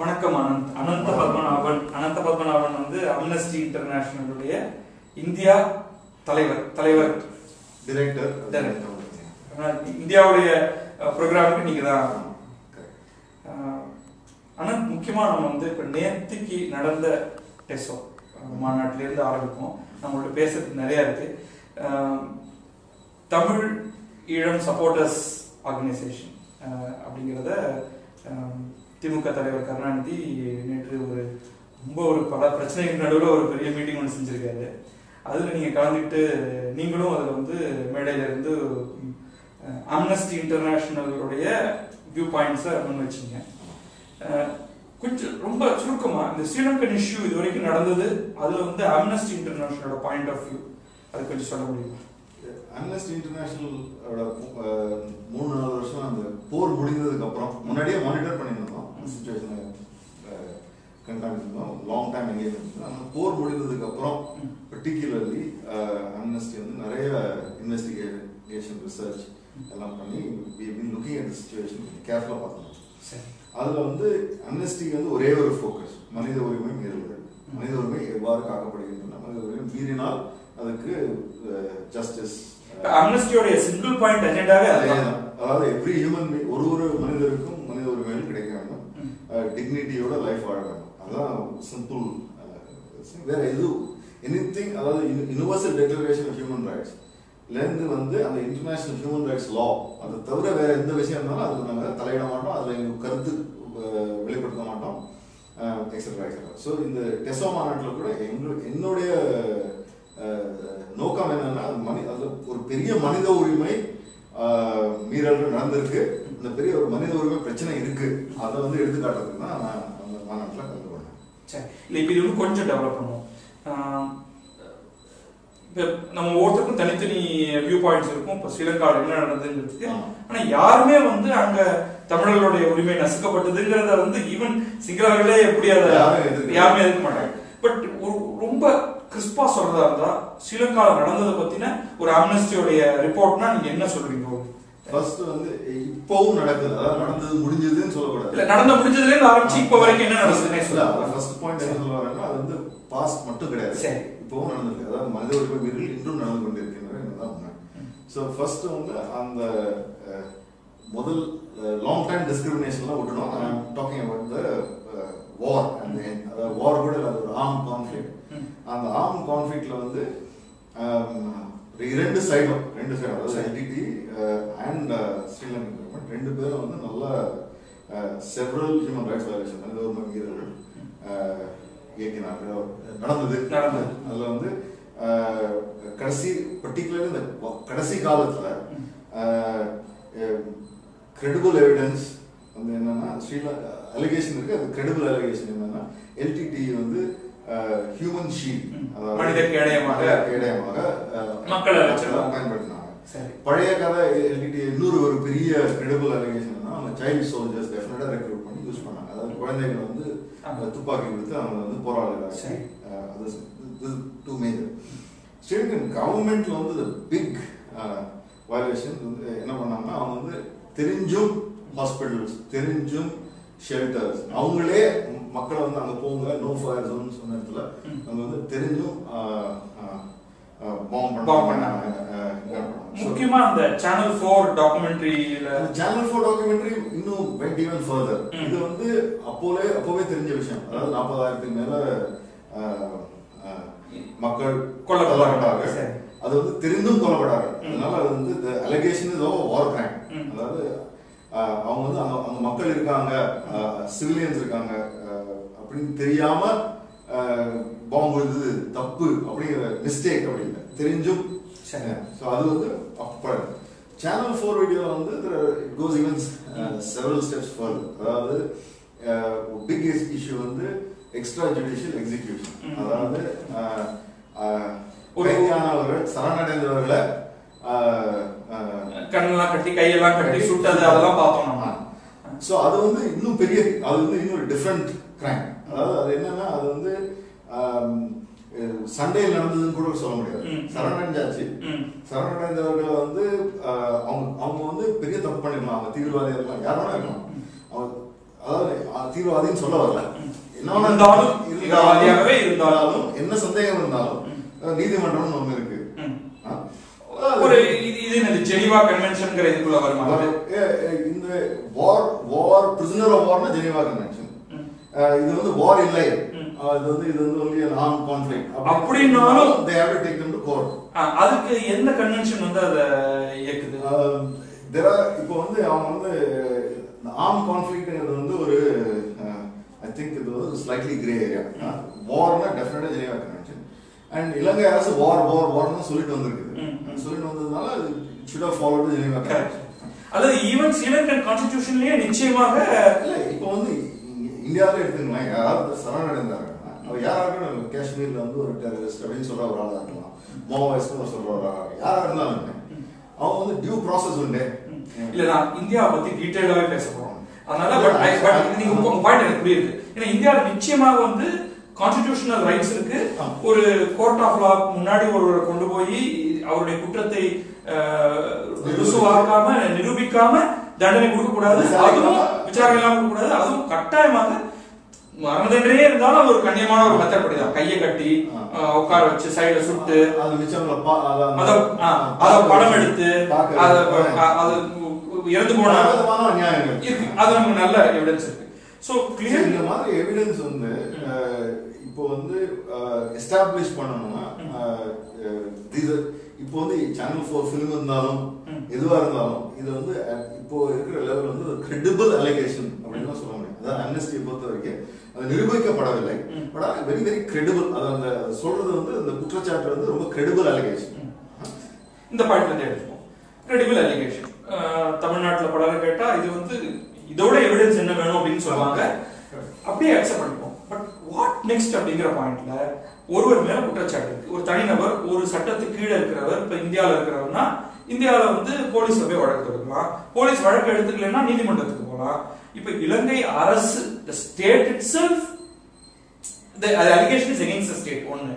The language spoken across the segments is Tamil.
வணக்கம் அனந்த பத்மநாபன் வந்து அம்னஸ்டி இன்டர்நேஷனல் உடைய இந்தியா தலைவர் டைரக்டர் இந்தியாவுடைய புரோகிராமுக்கு நீங்க தான். அனந்த், முக்கியமா நம்ம வந்து இப்ப நேற்றுக்கு நடந்த டெசோ மாநாட்டில இருந்து ஆரம்பிப்போம். நம்மளோட பேசுறதுக்கு நிறைய இருக்கு. தமிழ் ஈழம் சப்போர்ட்டர்ஸ் ஆர்கனைசேஷன் அப்படிங்கிறத திமுக தலைவர் கருணாநிதி நேற்று ரொம்ப பல பிரச்சனைகள் நடுவில் ஒரு பெரிய மீட்டிங் ஒன்று செஞ்சுருக்காரு. அதில் நீங்கள் கலந்துக்கிட்டு நீங்களும் அதில் வந்து மேடையிலேருந்து ஆம்னஸ்டி இன்டர்நேஷனலுடைய வியூ பாயிண்ட்ஸை முன்வச்சிங்க. கொஞ்சம் ரொம்ப சுருக்கமாக இந்த ஸ்ரீலங்கன் இஷ்யூ இது வரைக்கும் நடந்தது, அதில் வந்து ஆம்னஸ்டி இன்டர்நேஷனலோட பாயிண்ட் ஆஃப் வியூ அது கொஞ்சம் சொல்ல முடியுமா? அம்னஸ்டி இன்டர்நேஷனலோட 3-4 வருஷம் அந்த போர் முடிந்ததுக்கு அப்புறம் முன்னாடியே மானிட்டர் பண்ணியிருந்தோம், சிச்சுவேஷனை கண்காணிச்சிருந்தோம், லாங் டைம் எங்கேஜ் இருந்தோம். ஆனால் போர் முடிந்ததுக்கு அப்புறம் பர்டிகுலர்லி அம்னஸ்டி வந்து நிறைய இன்வெஸ்டிகேஷன் ரிசர்ச் எல்லாம் பண்ணி லுக்கிங் அட் தி சிச்சுவேஷன் கேர்ஃபுல்லாக பார்த்துருந்தோம். அதில் வந்து அம்னஸ்டிக்கு வந்து ஒரே ஒரு ஃபோக்கஸ், மனித உரிமை மீறல்கள், மனித உரிமை எவ்வாறு காக்கப்படுகின்றன, மனித உரிமை மீறினால் அதுக்கு ஜஸ்டிஸ். அம்னஸ்டியோட சிங்கிள் பாயிண்ட் அஜெண்டாவே அதுதான். அதாவது எவ்ரி ஹியூமன் பீயிங், ஒரு மனிதருக்கும் மனித உரிமைகள் கிடைக்க வேண்டும், டிக்னிட்டியோட லைஃப் வாழ வேண்டும். அதுதான் சிம்பிள். வேற எதுவும் எனிதிங், அதாவது யூனிவர்சல் டெக்ளரேஷன் ஆஃப் ஹியூமன் ரைட்ஸ்லேருந்து வந்து அந்த இன்டர்நேஷனல் ஹியூமன் ரைட்ஸ் லா, அதை தவிர வேற எந்த விஷயம் இருந்தாலும் அதுக்கு நாங்கள் தலையிட மாட்டோம், அதில் எங்களுக்கு கருத்து வெளிப்படுத்த மாட்டோம், எக்ஸட்ரா எக்ஸட்ரா. ஸோ இந்த டெசோ மாநாட்டில் கூட என்னுடைய நோக்கம் என்னன்னா, ஒரு பெரிய மனித உரிமை மீறல்கள் நடந்திருக்கு, இந்த பெரிய ஒரு மனித உரிமை பிரச்சனை இருக்கு, அதை வந்து எடுத்துக்காட்டுறதுக்கு தான் நான் அந்த மாநாட்டில் கலந்து கொண்டேன். சரி, இல்லை இப்போ இது கொஞ்சம் டெவலப் பண்ணுவோம். இப்போ நம்ம ஒவ்வொருத்தருக்கும் தனித்தனி வியூ பாயிண்ட்ஸ் இருக்கும். இப்போ ஸ்ரீலங்காவில் என்ன நடந்ததுங்கிறதுக்கு, ஆனால் யாருமே வந்து அங்கே தமிழர்களுடைய உரிமை நசுக்கப்பட்டதுங்கிறத வந்து ஈவன் சிங்களர்களே எப்படி அதை யாருமே எதிர்க்க மாட்டாங்க. பட் ஒரு ரொம்ப கிறிஸ்பா சொல்றதா இருந்தா ஸ்ரீலங்காவில் நடந்ததை பத்தின ஒரு ஆம்னஸ்டியோடைய ரிப்போர்ட்னா நீங்க என்ன சொல்றீங்க? ஃபர்ஸ்ட் வந்து இப்பவும் நடக்குது, அதாவது நடந்தது முடிஞ்சதுன்னு சொல்லக்கூடாது, இல்ல நடந்த முடிஞ்சதுலேருந்து ஆரம்பிச்சு இப்ப வரைக்கும் என்ன நடக்குதுன்னே சொல்லலாம். ஃபர்ஸ்ட் பாயிண்ட் என்ன சொல்லுவாங்கன்னா, அது வந்து பாஸ்ட் மட்டும் கிடையாது, சரி இப்பவும் நடந்திருக்கு, அதாவது மனித உரிமை மீறல் இன்றும் நடந்து கொண்டிருக்கின்றன என்னதான் உண்மை. ஸோ ஃபர்ஸ்ட் வந்து அந்த முதல் லாங் டைம் டிஸ்கிரிமினேஷன்லாம் விட்டுணும். I am talking about the war and end, அதாவது வார் கூட இல்லாத ஒரு ஆர்ம் கான்ஃப்ளிக்ட். அந்த ஆர்ம் கான்ஃப்ளிக்ட்ல வந்து ரெண்டு சைடும் அதாவது எல்டிடி அண்ட் ஸ்ரீலங்கன் கவர்மெண்ட் ரெண்டு பேரும் வந்து நல்லா செவரல் ஹியூமன் ரைட்ஸ் வயலேஷன், மனித உரிமை மீறல்கள் இயக்கினார்கள், நடந்தது. அதில் வந்து கடைசி பர்டிகுலர் இந்த கடைசி காலத்தில் கிரெடிபிள் எவிடன்ஸ் வந்து என்னன்னா, ஸ்ரீலங்கா அலிகேஷன் இருக்கு, அது கிரெடிபிள் அலிகேஷன் என்னன்னா எல்டிடி வந்து ஹியூமன் ஷீல்ட், மனித கேடயமாக மக்களை பயன்படுத்தினாங்க. பழைய கதை எல்டிடி இன்னொரு ஒரு பெரிய கிரெடிபிள் அலிகேஷன், அவங்க சைல்டு சோல்ஜர்ஸ் டெஃபினட்டா ரெக்ரூட் பண்ணி யூஸ் பண்ணாங்க, அதாவது குழந்தைகளை வந்து துப்பாக்கி கொடுத்து அவங்க வந்து போராடுறாங்க. அது டூ மேஜர். ஸ்ரீலங்கன் கவர்மெண்ட்ல வந்து பிக் வயலேஷன் என்ன பண்ணாங்கன்னா, அவங்க வந்து தெரிஞ்சும் ஹாஸ்பிட்டல்ஸ், தெரிஞ்சும் ஷெல்டர்ஸ், அவங்களே மக்களை வந்து அங்கே போங்க நோ ஃபயர் ஜோன் சொன்ன இடத்துல அங்கே வந்து தெரிஞ்சும் பாம் பண்ணாங்க. முக்கியமா அந்த சேனல் 4 டாக்குமெண்ட்ரி இன்னும் வெண்ட் ஈவன் ஃபர்தர். இது வந்து அப்போவே தெரிஞ்ச விஷயம், அதாவது 40,000க்கு மேல மக்கள் கொல்லப்பட்டாங்க, அது வந்து தெரிந்தும் கொல்லப்பட்டாங்க. அதனால அது வந்து அலிகேஷன் இஸ் வார் கிரைம், அதாவது அவங்க வந்து அவங்க மக்கள் இருக்காங்க, சிவிலியன்ஸ் இருக்காங்க அப்படின்னு தெரியாம பாம்பு விழுந்தது தப்பு அப்படிங்கிற மிஸ்டேக் அப்படிங்கிற தெரிஞ்சும். ஸோ அது வந்து சேனல் 4 வீடியோவில் வந்து it goes even several steps further. அதாவது பிக் இஷ்யூ வந்து எக்ஸ்ட்ரா ஜுடிஷியல் எக்ஸிக்யூஷன், அதாவது கைதானவர்கள் சரணடைந்தவர்களை கண்ணெல்லாம் கட்டி கையெல்லாம் கட்டி சுட்டது அதெல்லாம் பார்த்தோம்னா, ஸோ அது வந்து இன்னும் பெரிய, அது வந்து இன்னொரு டிஃப்ரெண்ட் கிரைம். அதாவது அது என்னன்னா, அது வந்து சண்டையில் நடந்ததுன்னு கூட சொல்ல முடியாது, சரணடைந்தவர்களை வந்து அவங்க வந்து பெரிய தப்பு பண்ணிடலாம், அவங்க தீவிரவாதியாக இருக்கலாம், யாரும் இருக்கலாம், தீவிரவாதின்னு சொல்ல வரல, என்ன சந்தேகம் இருந்தாலும் நீதிமன்றம் ஒண்ணு இருக்கு. ஜெனீவா கன்வென்ஷன்ங்கற இதுக்குள்ள வருமா? இந்த வார் வார் பிரிசனர் ஆஃப் வார்னா ஜெனீவா கன்வென்ஷன். இது வந்து வார் இல்ல, இது வந்து only an armed conflict. அப்படினாலும் they have to take them to court. அதுக்கு என்ன கன்வென்ஷன் வந்து அத ஏக்குது? there are இப்போ வந்து அவங்க வந்து armed conflictங்கிறது வந்து ஒரு I think it was slightly gray area. warனா definitely ஜெனீவா கன்வென்ஷன். and இலங்கை அரசு வார்னு சொல்லிட்டு வந்திருக்கு. சொல்லிட்டு வந்ததனால should have followed the Geneva Convention. அல்லது ஈவன் கான்ஸ்டிடியூஷன்லயே நிச்சயமாக இல்ல. இப்போ வந்து இந்தியால எடுத்துங்களா, யாராவது சரணடைந்தாங்க, அவ யாராவது காஷ்மீர்ல வந்து ஒரு டெரரிஸ்ட் அப்படின்னு சொல்ற ஒரு ஆளா இருக்கலாம், மாவோயிஸ்ட்னு சொல்ற ஒரு ஆளா யாரா இருந்தாலும் அவங்க வந்து டியூ ப்ராசஸ் உண்டு இல்ல. நான் இந்தியாவை பத்தி டீடைலாவே பேச போறோம், அதனால பட் நீங்க உங்க பாயிண்ட் எனக்கு புரியுது. ஏன்னா இந்தியாவில் நிச்சயமாக வந்து கான்ஸ்டிடியூஷனல் ரைட்ஸ் இருக்கு. ஒரு கோர்ட் ஆஃப் லா முன்னாடி ஒருவரை கொண்டு போய் அவருடைய குற்றத்தை ருசுவாக்காம நிரூபிக்காம தண்டனை கொடுக்க கூடாது, அதுவும் விசாரணை இல்லாம கொடுக்க கூடாது, அதுவும் கட்டாயமாக மரண தண்டனையே இருந்தாலும் அது ஒரு கண்ணியமான ஒரு மெத்தட் படிதான். கையை கட்டி உட்கார வச்சு சைட சுட்டு அத படம் எடுத்து அது இறந்து போன இருக்கு, அது நமக்கு நல்ல எவிடன்ஸ் இருக்கு. சோ கிளியர் இந்த மாதிரி எவிடன்ஸ் வந்து இப்போ வந்து எஸ்டாப்லிஷ் பண்ணணும்னா இப்போ வந்து சேனல் 4 ஃபிலிம் இருந்தாலும் எதுவா இருந்தாலும் இது வந்து இப்போ இருக்கிற லெவல் வந்து ஒரு கிரெடிபிள் அலிகேஷன் அப்படின்னு சொல்ல முடியும். அதாவது அம்னஸ்டியை பொறுத்த வரைக்கும் அது நிரூபிக்கப்படவில்லை, பட் அது வெரி வெரி கிரெடிபிள். அது அந்த சொல்றது வந்து அந்த குற்றச்சாட்டு வந்து ரொம்ப கிரெடிபிள் அலிகேஷன். இந்த பாயிண்ட் வந்து எடுத்துப்போம், கிரெடிபிள் அலிகேஷன். தமிழ்நாட்டில் படம் கேட்டா இது வந்து இதோட எவிடன்ஸ் என்ன வேணும் அப்படின்னு சொல்லுவாங்க, அப்படியே அக்செப்ட் பண்ணிப்போம். பட் வாட் நெக்ஸ்ட் அப்படிங்கிற பாயிண்ட்ல ஒருவர் மேல குற்றச்சாட்டு இருக்கு, ஒரு தனிநபர் ஒரு சட்டத்துக்கு கீழே இருக்கிறவர், இப்ப இந்தியாவில் இருக்கிறவர்னா இந்தியாவில் வந்து போலீஸ்ல போய் வழக்கு தொடுக்கலாம், போலீஸ் வழக்கு எடுத்துக்கலன்னா நீதிமன்றத்துக்கு போகலாம். இப்ப இலங்கை அரசு state itself allegation is against the state ஒன்னு.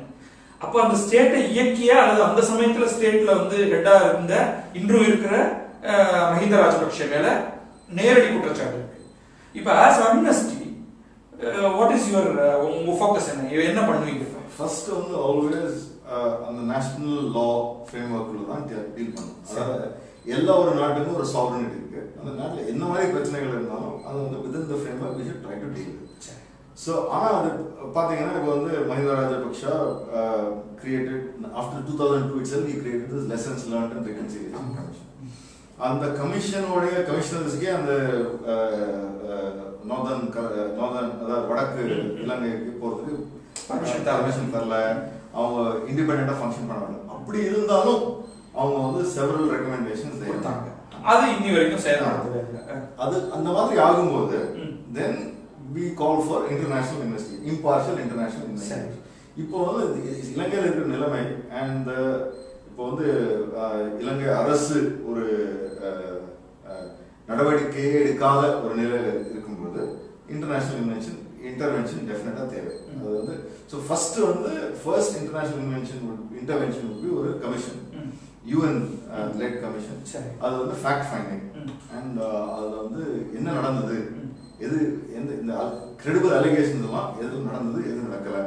அப்ப அந்த ஸ்டேட்டை இயக்கிய அல்லது அந்த சமயத்துல ஸ்டேட்ல வந்து ஹெட்டா இருந்த இன்றும் இருக்கிற மஹிந்த ராஜபக்ஷ மேல நேரடி குற்றச்சாட்டு இருக்கு. இப்ப as Amnesty what is your focus, என்ன பண்ணுவீங்க? First வந்து always அந்த நேஷனல் லா ஃப்ரேம்வொர்க்குள்ள தான் டீல் பண்ணும். அதாவது எல்லா ஒரு நாட்டுக்கும் ஒரு சாவரனிட்டி இருக்கு, அந்த நாட்டில் என்ன மாதிரி பிரச்சனைகள் இருந்தாலும் அது வந்து within the framework we should try to deal with. So ஆனால் அது பார்த்தீங்கன்னா இப்போ வந்து Mahinda Rajapaksa created after 2002 itself he created this lessons learnt and reconciliation commission. அந்த கமிஷனோடைய கமிஷனர்ஸ்க்கே அந்த நார்தர்ன் அதாவது வடக்கு இலங்கைக்கு போகிறதுக்கு பர்மிஷன் தரல, அவங்க இண்டிபெண்டா ஃபங்க்ஷன் பண்ண முடியும். அப்படி இருந்தாலும் அவங்க வந்து செவரல் ரெக்கமெண்டேஷன்ஸ் செய்யறாங்க, அது இன்னி வரைக்கும் செயல்படுத்தவே இல்லை. அது அந்த மாதிரி ஆகும்போது then we call for international investigation, impartial international investigation. இப்போ வந்து இலங்கையில் இருக்கிற நிலைமை அண்ட் இப்போ வந்து இலங்கை அரசு ஒரு நடவடிக்கையே எடுக்காத ஒரு நிலையில் இருக்கும்போது இன்டர்நேஷனல் இன்டர்வென்ஷன் டெஃபினட்டா தேவை. அது வந்து ஸோ ஃபர்ஸ்ட் வந்து ஃபர்ஸ்ட் இன்டர்நேஷனல் இன்டர்வென்ஷன் பி ஒரு கமிஷன், யூஎன் லெட் கமிஷன். அது வந்து ஃபேக்ட் ஃபைண்டிங் அண்ட் அதில் வந்து என்ன நடந்தது, எது எந்த இந்த கிரெடிபிள் அலிகேஷன்ஸ் எல்லாம் எது நடந்தது எது நடக்கலை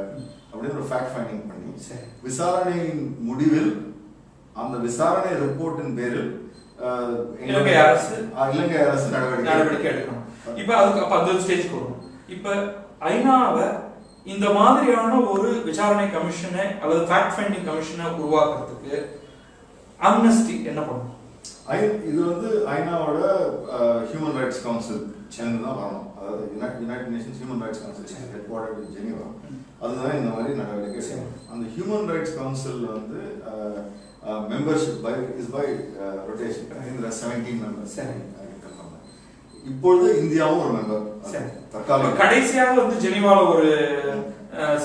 அப்படின்னு ஒரு ஃபேக்ட் ஃபைண்டிங் பண்ணி விசாரணையின் முடிவில் அந்த விசாரணை ரிப்போர்ட்டின் பேரில் இலங்கை அரசு நடவடிக்கை எடுக்கணும். இப்போ அதுக்கு அப்போ அந்த ஸ்டேஜ் கொடுக்கணும். இப்போ ஐநாவை இந்த மாதிரியான ஒரு விசாரணை கமிஷனை அல்லது ஃபேக்ட் ஃபைண்டிங் கமிஷனை உருவாக்குறதுக்கு அம்னஸ்டி என்ன பண்ணும்? இது வந்து ஐநாவோட ஹியூமன் ரைட்ஸ் கவுன்சில் சேர்ந்து தான் வரணும். அதாவது United Nations human rights council headquartered in Geneva, அதுதான் இந்த மாதிரி நடவடிக்கை செய்யணும். அந்த ஹியூமன் ரைட்ஸ் கவுன்சில் வந்து மெம்பர்ஷிப் பை ரொட்டேஷன், இதில் 17 மெம்பர்ஸ். இப்பொழுது இந்தியாவும் ஒரு மெம்பர். தற்காலிக கடைசியாக வந்து ஜெனீவால ஒரு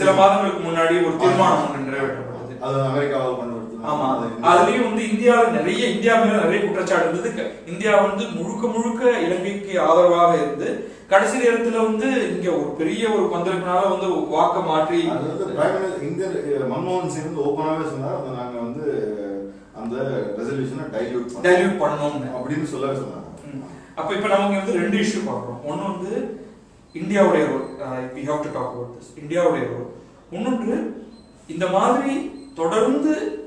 சில மாதங்களுக்கு முன்னாடி ஒரு தீர்மானம் ஒன்று நிறைவேற்றப்பட்டது, அது அமெரிக்காவால் பண்ணுறது. ஆமா, அதுலயும் வந்து இந்தியாவில் நிறைய இந்தியா மேல நிறைய குற்றச்சாட்டு இருந்தது. இந்தியா வந்து முழுக்க முழுக்க இலங்கைக்கு ஆதரவாக இருந்து கடைசி நேரத்துல வந்து இங்க ஒரு பெரிய ஒரு பந்தலுக்குனால வந்து வாக்க மாற்றி இந்திய மன்மோகன் சிங் வந்து ஓப்பனாவே சொன்னார், அதை நாங்க வந்து அந்த ரெசல்யூஷனை டைல்யூட் பண்ணோம் அப்படின்னு சொல்லவே சொன்னாங்க. அப்ப இப்ப நமக்கு வந்து ரெண்டு இஷ்யூ பார்க்கிறோம். ஒன்னு வந்து India उड़े role, we have to talk about this. India उड़े रोल, उन्होंने इंदर माध्यमी तोड़रुंद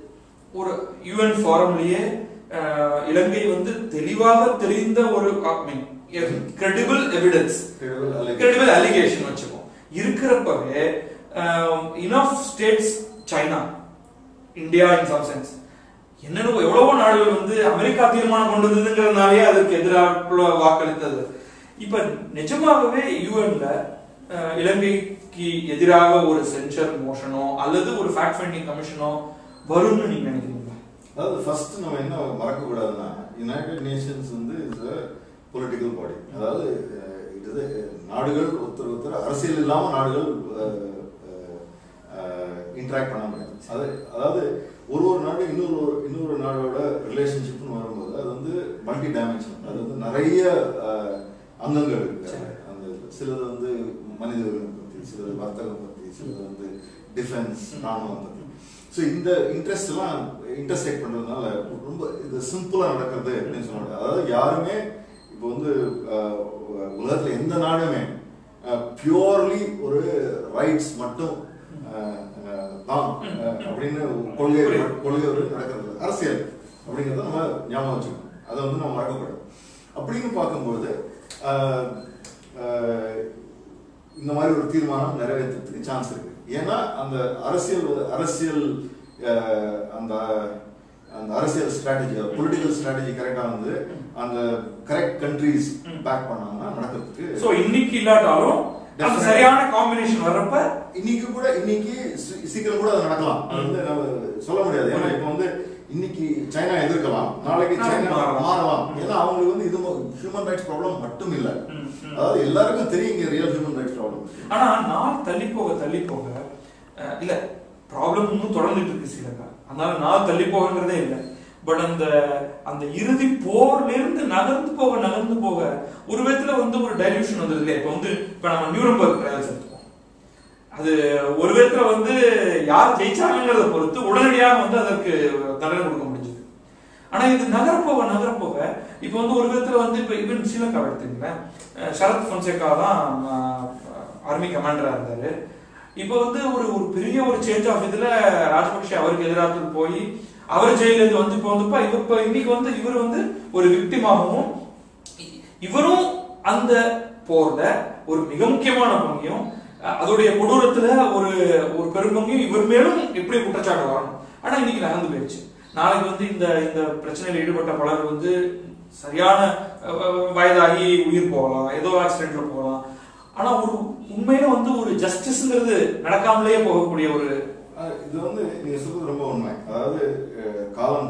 एक UN forum लिए इलंगे वंदे दिलीवाला दिलींद एक आपमें credible evidence, credible allegation अच्छे को इरकरप्पा है enough states China, India in some sense என்னனோ எவ்வளவு நாடுகள் வந்து அமெரிக்கா தீர்மானம் கொண்டு வந்ததுங்கறனாலே அதுக்கு எதிராக வாக்களித்தது. இப்போ நிஜமாகவே யுஎன்ல இலங்கைக்கு எதிராக ஒரு சென்சர் மோஷனோ அல்லது ஒரு ஃபேக்ட் ஃபைண்டிங் கமிஷனோ வரும்னு நீங்க நினைக்கிறீங்களா? அதாவது ஃபர்ஸ்ட் நம்ம என்ன மறக்க கூடாதுன்னா யுனைட்டட் நேஷன்ஸ் வந்து இஸ் a political body. அதாவது இது நாடுகள் ஒருத்தர் ஒருத்தர் அரசியல் இல்லாம நாடுகள் இன்டராக்ட் பண்ண முடியாது. அதாவது ஒரு ஒரு நாடு இன்னொரு நாடோட ரிலேஷன்ஷிப்னு வரும்போது அது வந்து மல்டி டைமென்ஷன், அது வந்து நிறைய அங்கங்கள் இருக்கு. அந்த சிலது வந்து மனித உரிமை பற்றி, சிலது வர்த்தகம் பற்றி, சிலது வந்து டிஃபென்ஸ் ராணுவம் பற்றி. ஸோ இந்த இன்ட்ரெஸ்ட்லாம் இன்டர்செக்ட் பண்ணுறதுனால ரொம்ப இது சிம்பிளாக நடக்கிறது அப்படின்னு சொன்னாங்க. அதாவது யாருமே இப்போ வந்து உலகத்தில் எந்த நாடுமே பியூர்லி ஒரு ரைட்ஸ் மட்டும் அப்படின்னு கொள்கை நடக்கிறது அரசியல் அப்படிங்கிறத நம்ம ஞாபகம் வச்சுக்கணும், அதை வந்து நம்ம மறக்கக்கூடாது. அப்படின்னு பார்க்கும்போது இந்த மாதிரி ஒரு தீர்மானம் நிறைவேற்றுறதுக்கு சான்ஸ் இருக்கு. ஏன்னா அந்த அரசியல் ஸ்ட்ராட்டஜி, பொலிட்டிக்கல் ஸ்ட்ராட்டஜி கரெக்டாக வந்து அந்த கரெக்ட் கண்ட்ரிஸ் பேக் பண்ணாங்கன்னா நடக்கிறதுக்கு இல்லாட்டாலும் சரியான காம்பினேஷன் வரப்ப இன்னைக்கு சீக்கிரம் கூட அது நடக்கலாம் சொல்ல முடியாது. ஏன்னா இப்போ வந்து இன்னைக்கு சைனா எதிர்க்கலாம், நாளைக்கு சைனா மாறலாம். ஏன்னா அவங்களுக்கு வந்து இது ஹியூமன் ரைட்ஸ் ப்ராப்ளம் மட்டும் இல்லை, அதாவது எல்லாருக்கும் தெரியும் ரியல் ஹியூமன் ரைட்ஸ் ப்ராப்ளம். ஆனா நாள் தள்ளி போக இல்ல ப்ராப்ளம் இன்னும் தொடர்ந்துட்டு இருக்கு சீலக்கா, அதனால நாள் தள்ளி போகங்கிறதே இல்லை. பட் அந்த இறுதி போர்லிருந்து நகர்ந்து போக ஒரு விதத்துல வந்து ஒரு டைல்யூஷன் வந்தது இல்லையா? இப்போ வந்து இப்போ நம்ம நியூரம்பர்க் ட்ரையல்ஸ் எடுத்துக்கோம், அது ஒரு விதத்துல வந்து யார் ஜெயிச்சாங்கிறத பொறுத்து உடனடியாக வந்து அதற்கு தண்டனை கொடுக்க முடிஞ்சது. ஆனா இது நகரப்போக இப்போ வந்து ஒரு விதத்துல வந்து இப்போ ஈவன் ஸ்ரீலங்கா எடுத்துக்கீங்களேன், சரத் ஃபொன்சேகா தான் ஆர்மி கமாண்டரா இருந்தாரு. இப்போ வந்து ஒரு பெரிய ஒரு சேஞ்ச் ஆஃப் இதுல ராஜபக்ஷ அவருக்கு எதிராக போய் அவர் ஜெயிலிருந்து வந்து இப்போ இப்ப இன்னைக்கு வந்து இவர் வந்து ஒரு விக்டிமாகவும் இவரும் அந்த போர்ல ஒரு மிக முக்கியமான பங்கையும் அதோடைய கொடூரத்துல ஒரு பெரும்பங்கையும் இவர் மேலும் எப்படி குற்றச்சாட்டு வரணும். ஆனா இன்னைக்கு நடந்து போயிடுச்சு. நாளைக்கு வந்து இந்த இந்த பிரச்சனையில ஈடுபட்ட பலர் வந்து சரியான வயதாகி உயிர் போகலாம், ஏதோ ஆக்சிடென்ட்ல போகலாம். ஆனா ஒரு உண்மையில வந்து ஒரு ஜஸ்டிஸ்ங்கிறது நடக்காமலேயே போகக்கூடிய ஒரு இது வந்து நீங்க சொல்றது ரொம்ப உண்மை. அதாவது காலம்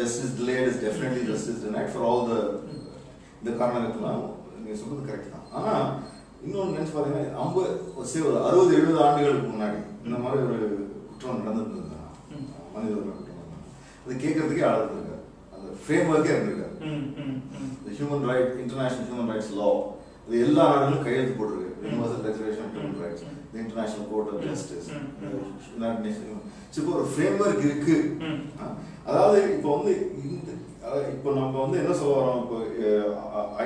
justice delayed is definitely justice denied for all இந்த காரணங்கள்லாம் நீங்க சொல்றது கரெக்ட் தான். ஆனா இன்னொன்று நினைச்சு பார்த்தீங்கன்னா 60-70 ஆண்டுகளுக்கு முன்னாடி இந்த மாதிரி ஒரு குற்றம் நடந்துட்டு இருந்தாங்க, மனித உரிமை குற்றம். அது கேட்கறதுக்கே ஆள் இருந்திருக்காரு, அந்த ஃப்ரேம் ஒர்க்கே இருந்திருக்காரு. Human right international human rights law இது எல்லா நாடுகளும் கையெழுத்து போட்டிருக்கு. Universal declaration of human rights, the international court of justice, United Nations. இப்போ ஒரு ஃப்ரேம்வொர்க் இருக்கு. அதாவது இப்போ வந்து இப்போ நம்ம வந்து என்ன சொல்ல வரோம், இப்போ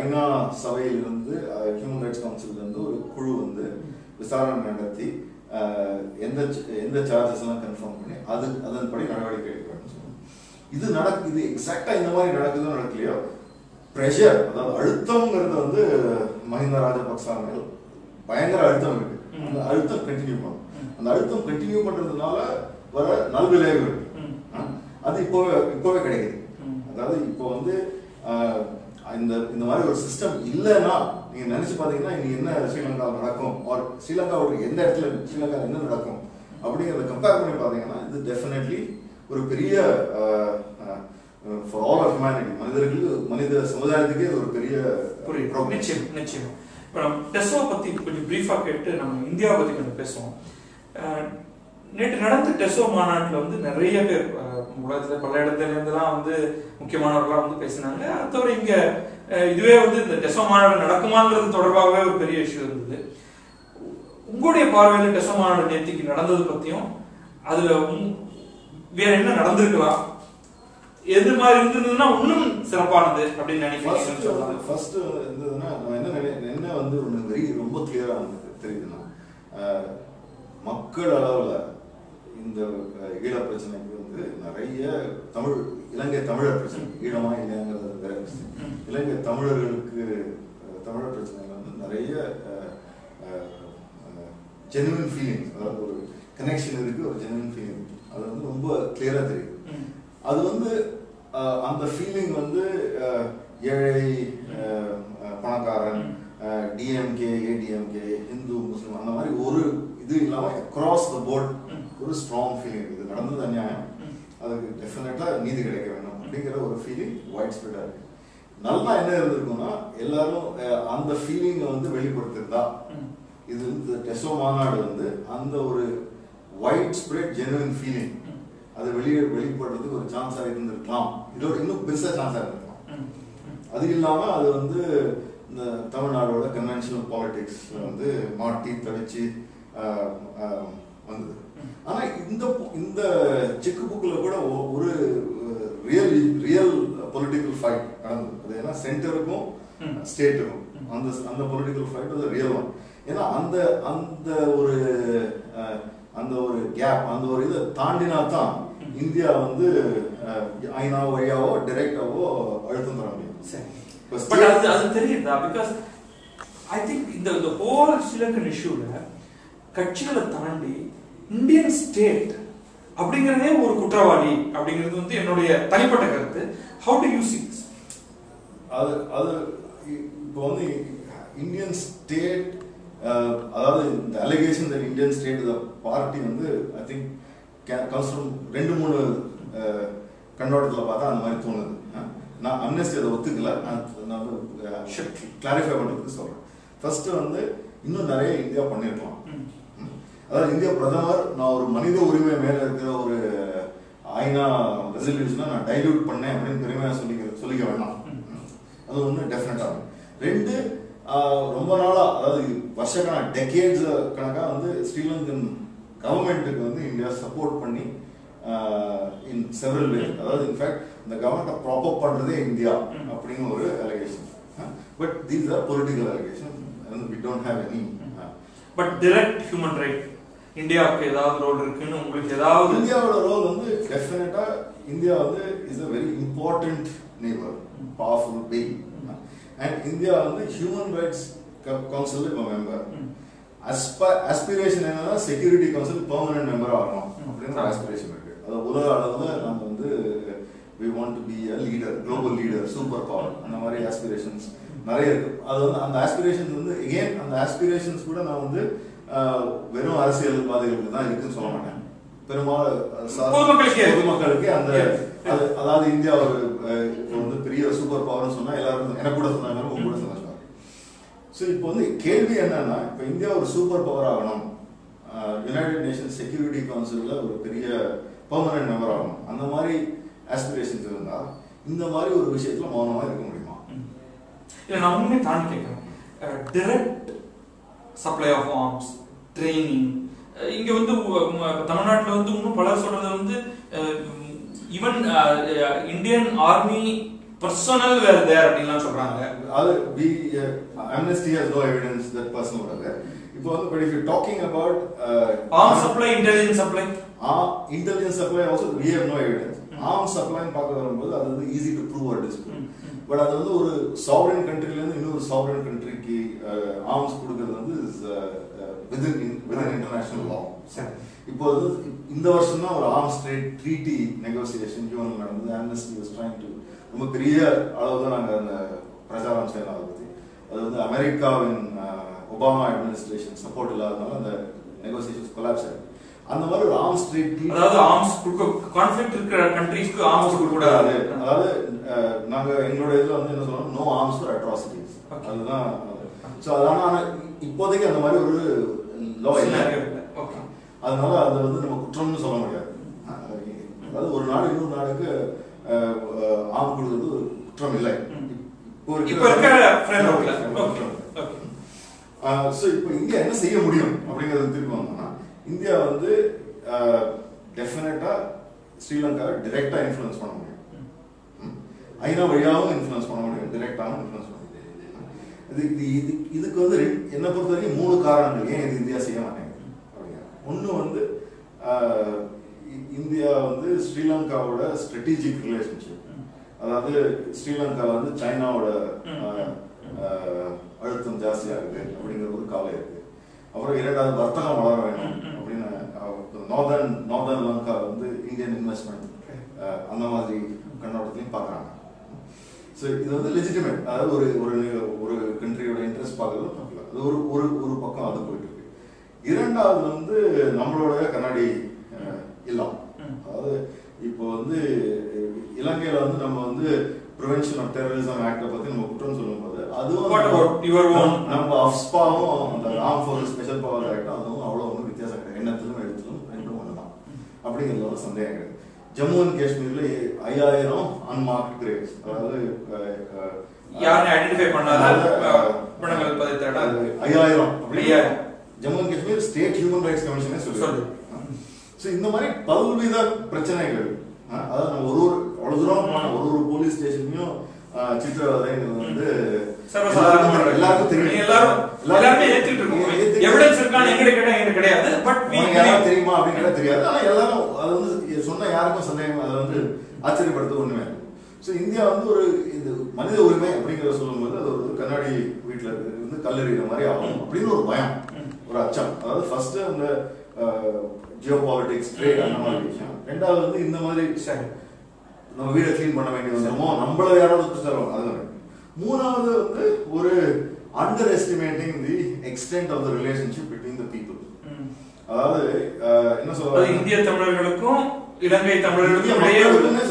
ஐநா சபையிலிருந்து ஹியூமன் ரைட்ஸ் கவுன்சிலிருந்து ஒரு குழு வந்து விசாரணை நடத்தி எந்த சார்ஜஸ் எல்லாம் கன்ஃபார்ம் பண்ணி அதன்படி நடவடிக்கை எடுக்கிறாங்கன்னு சொல்லுவோம். இது எக்ஸாக்டா இந்த மாதிரி நடக்குதுன்னு நடக்கலையோ ப்ரெஷர், அதாவது அழுத்தம்ங்கிறது வந்து மஹிந்தா ராஜபக்சா மேல் பயங்கர அழுத்தம் இருக்கு. அந்த அழுத்தம் கண்டினியூ பண்ணும், அந்த அழுத்தம் கண்டினியூ பண்றதுனால வர நல்விளைவுகள் அது இப்போவே கிடைக்குது. அதாவது இப்போ வந்து இந்த மாதிரி ஒரு சிஸ்டம் இல்லைன்னா நீங்க நினைச்சு பாத்தீங்கன்னா இன்னைக்கு என்ன ஸ்ரீலங்காவில் நடக்கும், ஒரு ஸ்ரீலங்காவோட எந்த இடத்துல ஸ்ரீலங்காவில் என்ன நடக்கும் அப்படிங்கிறத கம்பேர் பண்ணி பாத்தீங்கன்னா இது டெஃபினெட்லி ஒரு பெரிய for all of humanity, மனித சமுதாயத்துக்கே ஒரு பெரிய நிச்சயம். இப்போ நம்ம டெஸ்ஸோ பற்றி கொஞ்சம் பிரீஃபாக கேட்டு நம்ம இந்தியாவை பற்றி கொஞ்சம் பேசுவோம். நேற்று நடந்த டெஸ்ஸோ மாநாட்டில் வந்து நிறைய பேர் உலகத்தில் பல இடத்துலேருந்துலாம் வந்து முக்கியமானவர்களாக வந்து பேசினாங்க. அடுத்தவரை இங்கே இதுவே வந்து இந்த டெஸ்ஸோ மாநாடு நடக்குமாங்கிறது தொடர்பாகவே ஒரு பெரிய இஷ்யூ இருந்தது. உங்களுடைய பார்வையில் டெஸ்ஸோ மாநாடு நேற்றுக்கு நடந்தது பற்றியும் அதில் வேற என்ன நடந்திருக்கலாம், எது மாதிரி இருந்ததுன்னா இன்னும் சிறப்பானது அப்படி நினைக்கிறேன். ஃபர்ஸ்ட் இருந்ததுன்னா நான் என்ன வந்து ஒரு வெரி ரொம்ப கிளியரா இருந்தது தெரியுதுன்னா, மக்கள் அளவுல இந்த ஈழ பிரச்சனைக்கு வந்து நிறைய தமிழ் இலங்கை தமிழர் பிரச்சனை ஈழமா இல்லைங்கிறது வேற விஷயம். இலங்கை தமிழர்களுக்கு தமிழர் பிரச்சனைகள் வந்து நிறைய ஜெனுவின் ஃபீலிங்ஸ், அதாவது ஒரு கனெக்ஷன் இருக்குது, ஒரு ஜெனுவின் ஃபீலிங் அது வந்து ரொம்ப கிளியராக தெரியுது. அது வந்து அந்த ஃபீலிங் வந்து ஏழை பணக்காரன் டிஎம்கே ஏடிஎம்கே இந்து முஸ்லீம் அந்த மாதிரி ஒரு இது இல்லாமல் அக்ராஸ் த போர்ட் ஒரு ஸ்ட்ராங் ஃபீலிங், இது நடந்தது அநியாயம், அதுக்கு டெஃபினட்டாக நீதி கிடைக்க வேணும் அப்படிங்கிற ஒரு ஃபீலிங் வைட் ஸ்ப்ரெட்டாக இருக்குது. நல்லா என்ன இருந்திருக்குன்னா எல்லாரும் அந்த ஃபீலிங்கை வந்து வெளிப்படுத்திருந்தா இது இந்த டெசோ மாநாடு வந்து அந்த ஒரு வைட் ஸ்ப்ரெட் ஜெனுவின் ஃபீலிங் அது வெளிப்படுறதுக்கு ஒரு சான்ஸாக இருந்திருக்கலாம், இதோட இன்னும் பெருசாக சான்ஸாக இருந்திருக்கலாம். அது இல்லாமல் அது வந்து இந்த தமிழ்நாடோட கன்வென்ஷனல் பாலிடிக்ஸில் வந்து மாட்டி தவிச்சு வந்தது. ஆனால் இந்த செக்கு புக்கில் கூட ஒரு ரியல் ரியல் பொலிட்டிக்கல் ஃபைட் நடந்தது. அது ஏன்னா சென்டருக்கும் ஸ்டேட்டுக்கும் அந்த அந்த பொலிட்டிக்கல் ஃபைட் அது ரியல் ஒன். ஏன்னா அந்த அந்த ஒரு கேப் அந்த ஒரு இதை தாண்டினா தான் இந்தியா வந்து ஐநாவோ வழியாவோ டைரக்டாவோ அழுத்தம் தர முடியும். அது தெரியுதா? பிகாஸ் ஐ திங்க் இந்த ஹோல் ஸ்ரீலங்கன் இஷ்யூல கட்சிகளை தாண்டி இந்தியன் ஸ்டேட் அப்படிங்கிறதே ஒரு குற்றவாளி அப்படிங்கிறது வந்து என்னுடைய தனிப்பட்ட கருத்து. How do you see this? அது அது இப்போ வந்து இந்தியன் ஸ்டேட், அதாவது இந்த allegation that Indian state the party வந்து ஐ திங்க் கன்ஸ்ட்ரம் ரெண்டு மூணு கண்ணோட்டத்தில் பார்த்தா அந்த மாதிரி தோணுது. நான் அம்னெஸ்டி அதை ஒத்துக்கல, நான் கிளாரிஃபை பண்ணுறதுக்கு சொல்கிறேன். ஃபர்ஸ்ட்டு வந்து இன்னும் நிறைய இந்தியா பண்ணிருக்கலாம். அதாவது இந்திய பிரதமர் நான் ஒரு மனித உரிமை மேலே இருக்கிற ஒரு ஐநா ரெசல்யூஷனை நான் டைல்யூட் பண்ணேன் அப்படின்னு பெருமையாக சொல்லிக்க வேண்டாம். அது ஒன்று டெஃபினட்டாக. ரெண்டு, ரொம்ப நாளாக அதாவது வருஷக்கணக்கான டெக்கேட்ஸ் கணக்காக வந்து ஸ்ரீலங்கன் கவர்மெண்ட்டுக்கு வந்து இந்தியா சப்போர்ட் பண்ணி இன் செவரல் வே, அதாவது இன்ஃபேக்ட் இந்த கவர்மெண்ட்டை ப்ராப்பப் பண்ணுறதே இந்தியா அப்படின்னு ஒரு allegation. But these are political allegation, we don't have any. But direct human right இந்தியாவுக்கு ஏதாவது ரோல் இருக்குன்னு உங்களுக்கு ஏதாவது? இந்தியாவோட ரோல் வந்து டெஃபினட்டாக இந்தியா வந்து is a very important neighbour, powerful பே. And India வந்து ஹியூமன் ரைட்ஸ் கவுன்சில் இப்போ மெம்பர். ஆஸ்பிரேஷன் என்னன்னா செக்யூரிட்டி கவுன்சில் பெர்மனன்ட் மெம்பர் ஆகணும் அப்படின்ற ஆஸ்பிரேஷன் இருக்கு. அது உலக அளவில் நம்ம வந்து we want to be a leader, global leader, super power அந்த மாதிரி ஆஸ்பிரேஷன்ஸ் நிறைய இருக்கு. அது வந்து அந்த ஆஸ்பிரேஷன்ஸ் வந்து எகெயின் அந்த ஆஸ்பிரேஷன்ஸ் கூட நான் வந்து வெறும் அரசியல்வாதிகளுக்கு தான் இருக்குன்னு சொல்ல மாட்டேன். பெரும்பாலும் பொதுமக்களுக்கு அந்த அதாவது இந்தியா ஒரு வந்து பெரிய சூப்பர் பவர்னு சொன்னால் எல்லாரும் எனக்கு கூட சொன்னாங்க, உங்க கூட சொன்னாங்க. ஸோ இப்போ வந்து கேள்வி என்னன்னா, இப்போ இந்தியா ஒரு சூப்பர் பவர் ஆகணும், யுனைடெட் நேஷன்ஸ் செக்யூரிட்டி கவுன்சிலில் ஒரு பெரிய பெர்மனன்ட் மெம்பர் ஆகணும், அந்த மாதிரி ஆஸ்பிரேஷன்ஸ் இருந்தால் இந்த மாதிரி ஒரு விஷயத்தில் மௌனமாக இருக்க முடியுமா? இல்லை, நான் உண்மையை தாண்டி கேட்குறேன். Direct supply of arms, training, இங்கே வந்து தமிழ்நாட்டில் வந்து இன்னும் பலர் சொல்றது வந்து even Indian army personnel were there அப்படின்லாம் சொல்றாங்க. அது Amnesty has no evidence that person were there. இப்போ வந்து but if you talking about arms supply, intelligence supply, intelligence supply also we have no evidence. Arms supply பார்க்க வரும்போது அது வந்து easy to prove or disprove. But அது வந்து ஒரு சாவரன் கண்ட்ரில இருந்து இன்னொரு சாவரன் கண்ட்ரிக்கு ஆர்ம்ஸ் கொடுக்கிறது வந்து within international law. இப்போ இந்த வருஷம் தான் ஒரு arms trade treaty negotiation UN நடந்தது. ஆம்னெஸ்டி வாஸ் ட்ரைங் டு ரொம்ப பெரிய அளவில் நாங்கள் அந்த பிரச்சாரம் செய்யலாம் அதை பற்றி. அது வந்து அமெரிக்காவின் ஒபாமா அட்மினிஸ்ட்ரேஷன் சப்போர்ட் இல்லாதனால அந்த நெகோசியேஷன் கொலாப்ஸ் ஆகிடுது. அந்த மாதிரி ஒரு ஆர்ம்ஸ் ட்ரேட் ட்ரீட், அதாவது ஆர்ம்ஸ் கொடுக்க கான்ஃப்ளிக்ட் இருக்கிற கண்ட்ரீஸ்க்கு ஆர்ம்ஸ் கொடுக்கக்கூடாது. அதாவது நாங்கள் எங்களோட இதில் வந்து என்ன சொல்லணும், நோ ஆர்ம்ஸ் ஃபார் அட்ராசிட்டிஸ், அதுதான். ஸோ அதனால் ஆனால் இப்போதைக்கு அந்த மாதிரி ஒரு லா என்ன இருக்குது, அதனால அதை வந்து நம்ம குற்றம்னு சொல்ல முடியாது. அதாவது ஒரு நாடு இன்னொரு நாடுக்கு ஆம் கொடுக்குறது ஒரு குற்றம் இல்லை. இப்போ இந்தியா என்ன செய்ய முடியும் அப்படிங்கிறது திருப்பி வந்தோம்னா, இந்தியா வந்து டெஃபினட்டா ஸ்ரீலங்காவை டிரெக்டா இன்ஃப்ளூயன்ஸ் பண்ண முடியும். ஐநா வழியாகவும் இன்ஃப்ளூன்ஸ் பண்ண முடியும், டைரக்டாகவும் இன்ஃப்ளூன்ஸ் பண்ண முடியும். இது இது இதுக்கு வந்து என்னை பொறுத்த வரைக்கும் மூணு காரணங்கள் ஏன் இது இந்தியா செய்ய மாட்டேங்குது அப்படின்னா, ஒன்று வந்து இந்தியா வந்து ஸ்ரீலங்காவோட ஸ்ட்ராட்டஜிக் ரிலேஷன்ஷிப், அதாவது ஸ்ரீலங்காவில் வந்து சைனாவோட அழுத்தம் ஜாஸ்தியாக இருக்குது அப்படிங்கிற ஒரு கவலை இருக்குது. அப்புறம் இரண்டாவது வர்த்தகம் வளர வேணும் அப்படின்னு நார்தர்ன் லங்கா வந்து இந்தியன் இன்வெஸ்ட்மெண்ட் அந்த மாதிரி கண்ணோட்டத்தையும் பார்க்குறாங்க. ஸோ இது வந்து லெஜிட்டிமேட், அதாவது ஒரு ஒரு ஒரு கண்ட்ரியோட இன்ட்ரெஸ்ட் பார்க்குறது பார்க்கலாம். அது ஒரு ஒரு ஒரு பக்கம் அது போயிட்டு இருக்கு. இரண்டாவது வந்து நம்மளோட கண்ணாடி இல்லாம், அதாவது இப்போ வந்து இலங்கையில் வந்து நம்ம வந்து ப்ரிவென்ஷன் ஆஃப் டெரரிசம் ஆக்டை பற்றி நம்ம குற்றம் சொல்லும்போது அதுவும் நம்ம அஃப்ஸ்பாவும் அந்த arm force special power act அதுவும் அவ்வளோ ஒன்றும் வித்தியாசம் கிடையாது. எண்ணத்திலும் எழுத்திலும் ரெண்டும் ஒன்று தான் அப்படிங்கிறதுல ஒரு சந்தேகம் கிடையாது. ஜம்மு அண்ட் காஷ்மீரில் 5000 அன்மார்க் கிரேவ்ஸ், அதாவது 5000 அப்படியே Jammu and Kashmir state human rights கமிஷனே சொல்லுது. ஸோ இந்த மாதிரி பல்வித பிரச்சனைகள், அதாவது நம்ம ஒரு ஒரு அவ்வளோ தூரம் ஒரு ஒரு போலீஸ் ஸ்டேஷன்லையும் சித்திரவதைங்கிறது வந்து சர்வசாதாரண எல்லாருக்கும் தெரியும், எல்லாருமே ஏற்றிட்டு இருக்கோம். எவிடன்ஸ் இருக்கான்னு எங்கிட்ட கேட்டால் எங்கிட்ட கிடையாது, பட் யாரும் தெரியுமா அப்படின்னு கேட்டால் தெரியாது. ஆனால் எல்லாரும் அது வந்து சொன்னால் யாருக்கும் சந்தேகம் அதை வந்து ஆச்சரியப்படுத்த ஒன்றுமே இருக்கும். ஸோ இந்தியா வந்து ஒரு இது மனித உரிமை அப்படிங்கிறத சொல்லும்போது அது ஒரு கண்ணாடி வீட்டில் இருந்து கல்லறிகிற மாதிரி ஆகும் அப்படின்னு ஒரு பயம், ஒரு அச்சம். அதாவது ஃபர்ஸ்ட்டு அந்த ஜியோ பாலிட்டிக்ஸ் ட்ரேட் அந்த மாதிரி விஷயம். ரெண்டாவது வந்து இந்த மாதிரி நம்ம வீடை க்ளீன் பண்ண வேண்டிய வந்துடுமோ, நம்மள யாராவது தருவோம் அது மாதிரி. மூணாவது வந்து ஒரு under estimating the extent of the relationship between the people, அதாவது என்ன சொல்றது இந்திய தமிழர்களுக்கும் இலங்கை தமிழர்களுக்கும்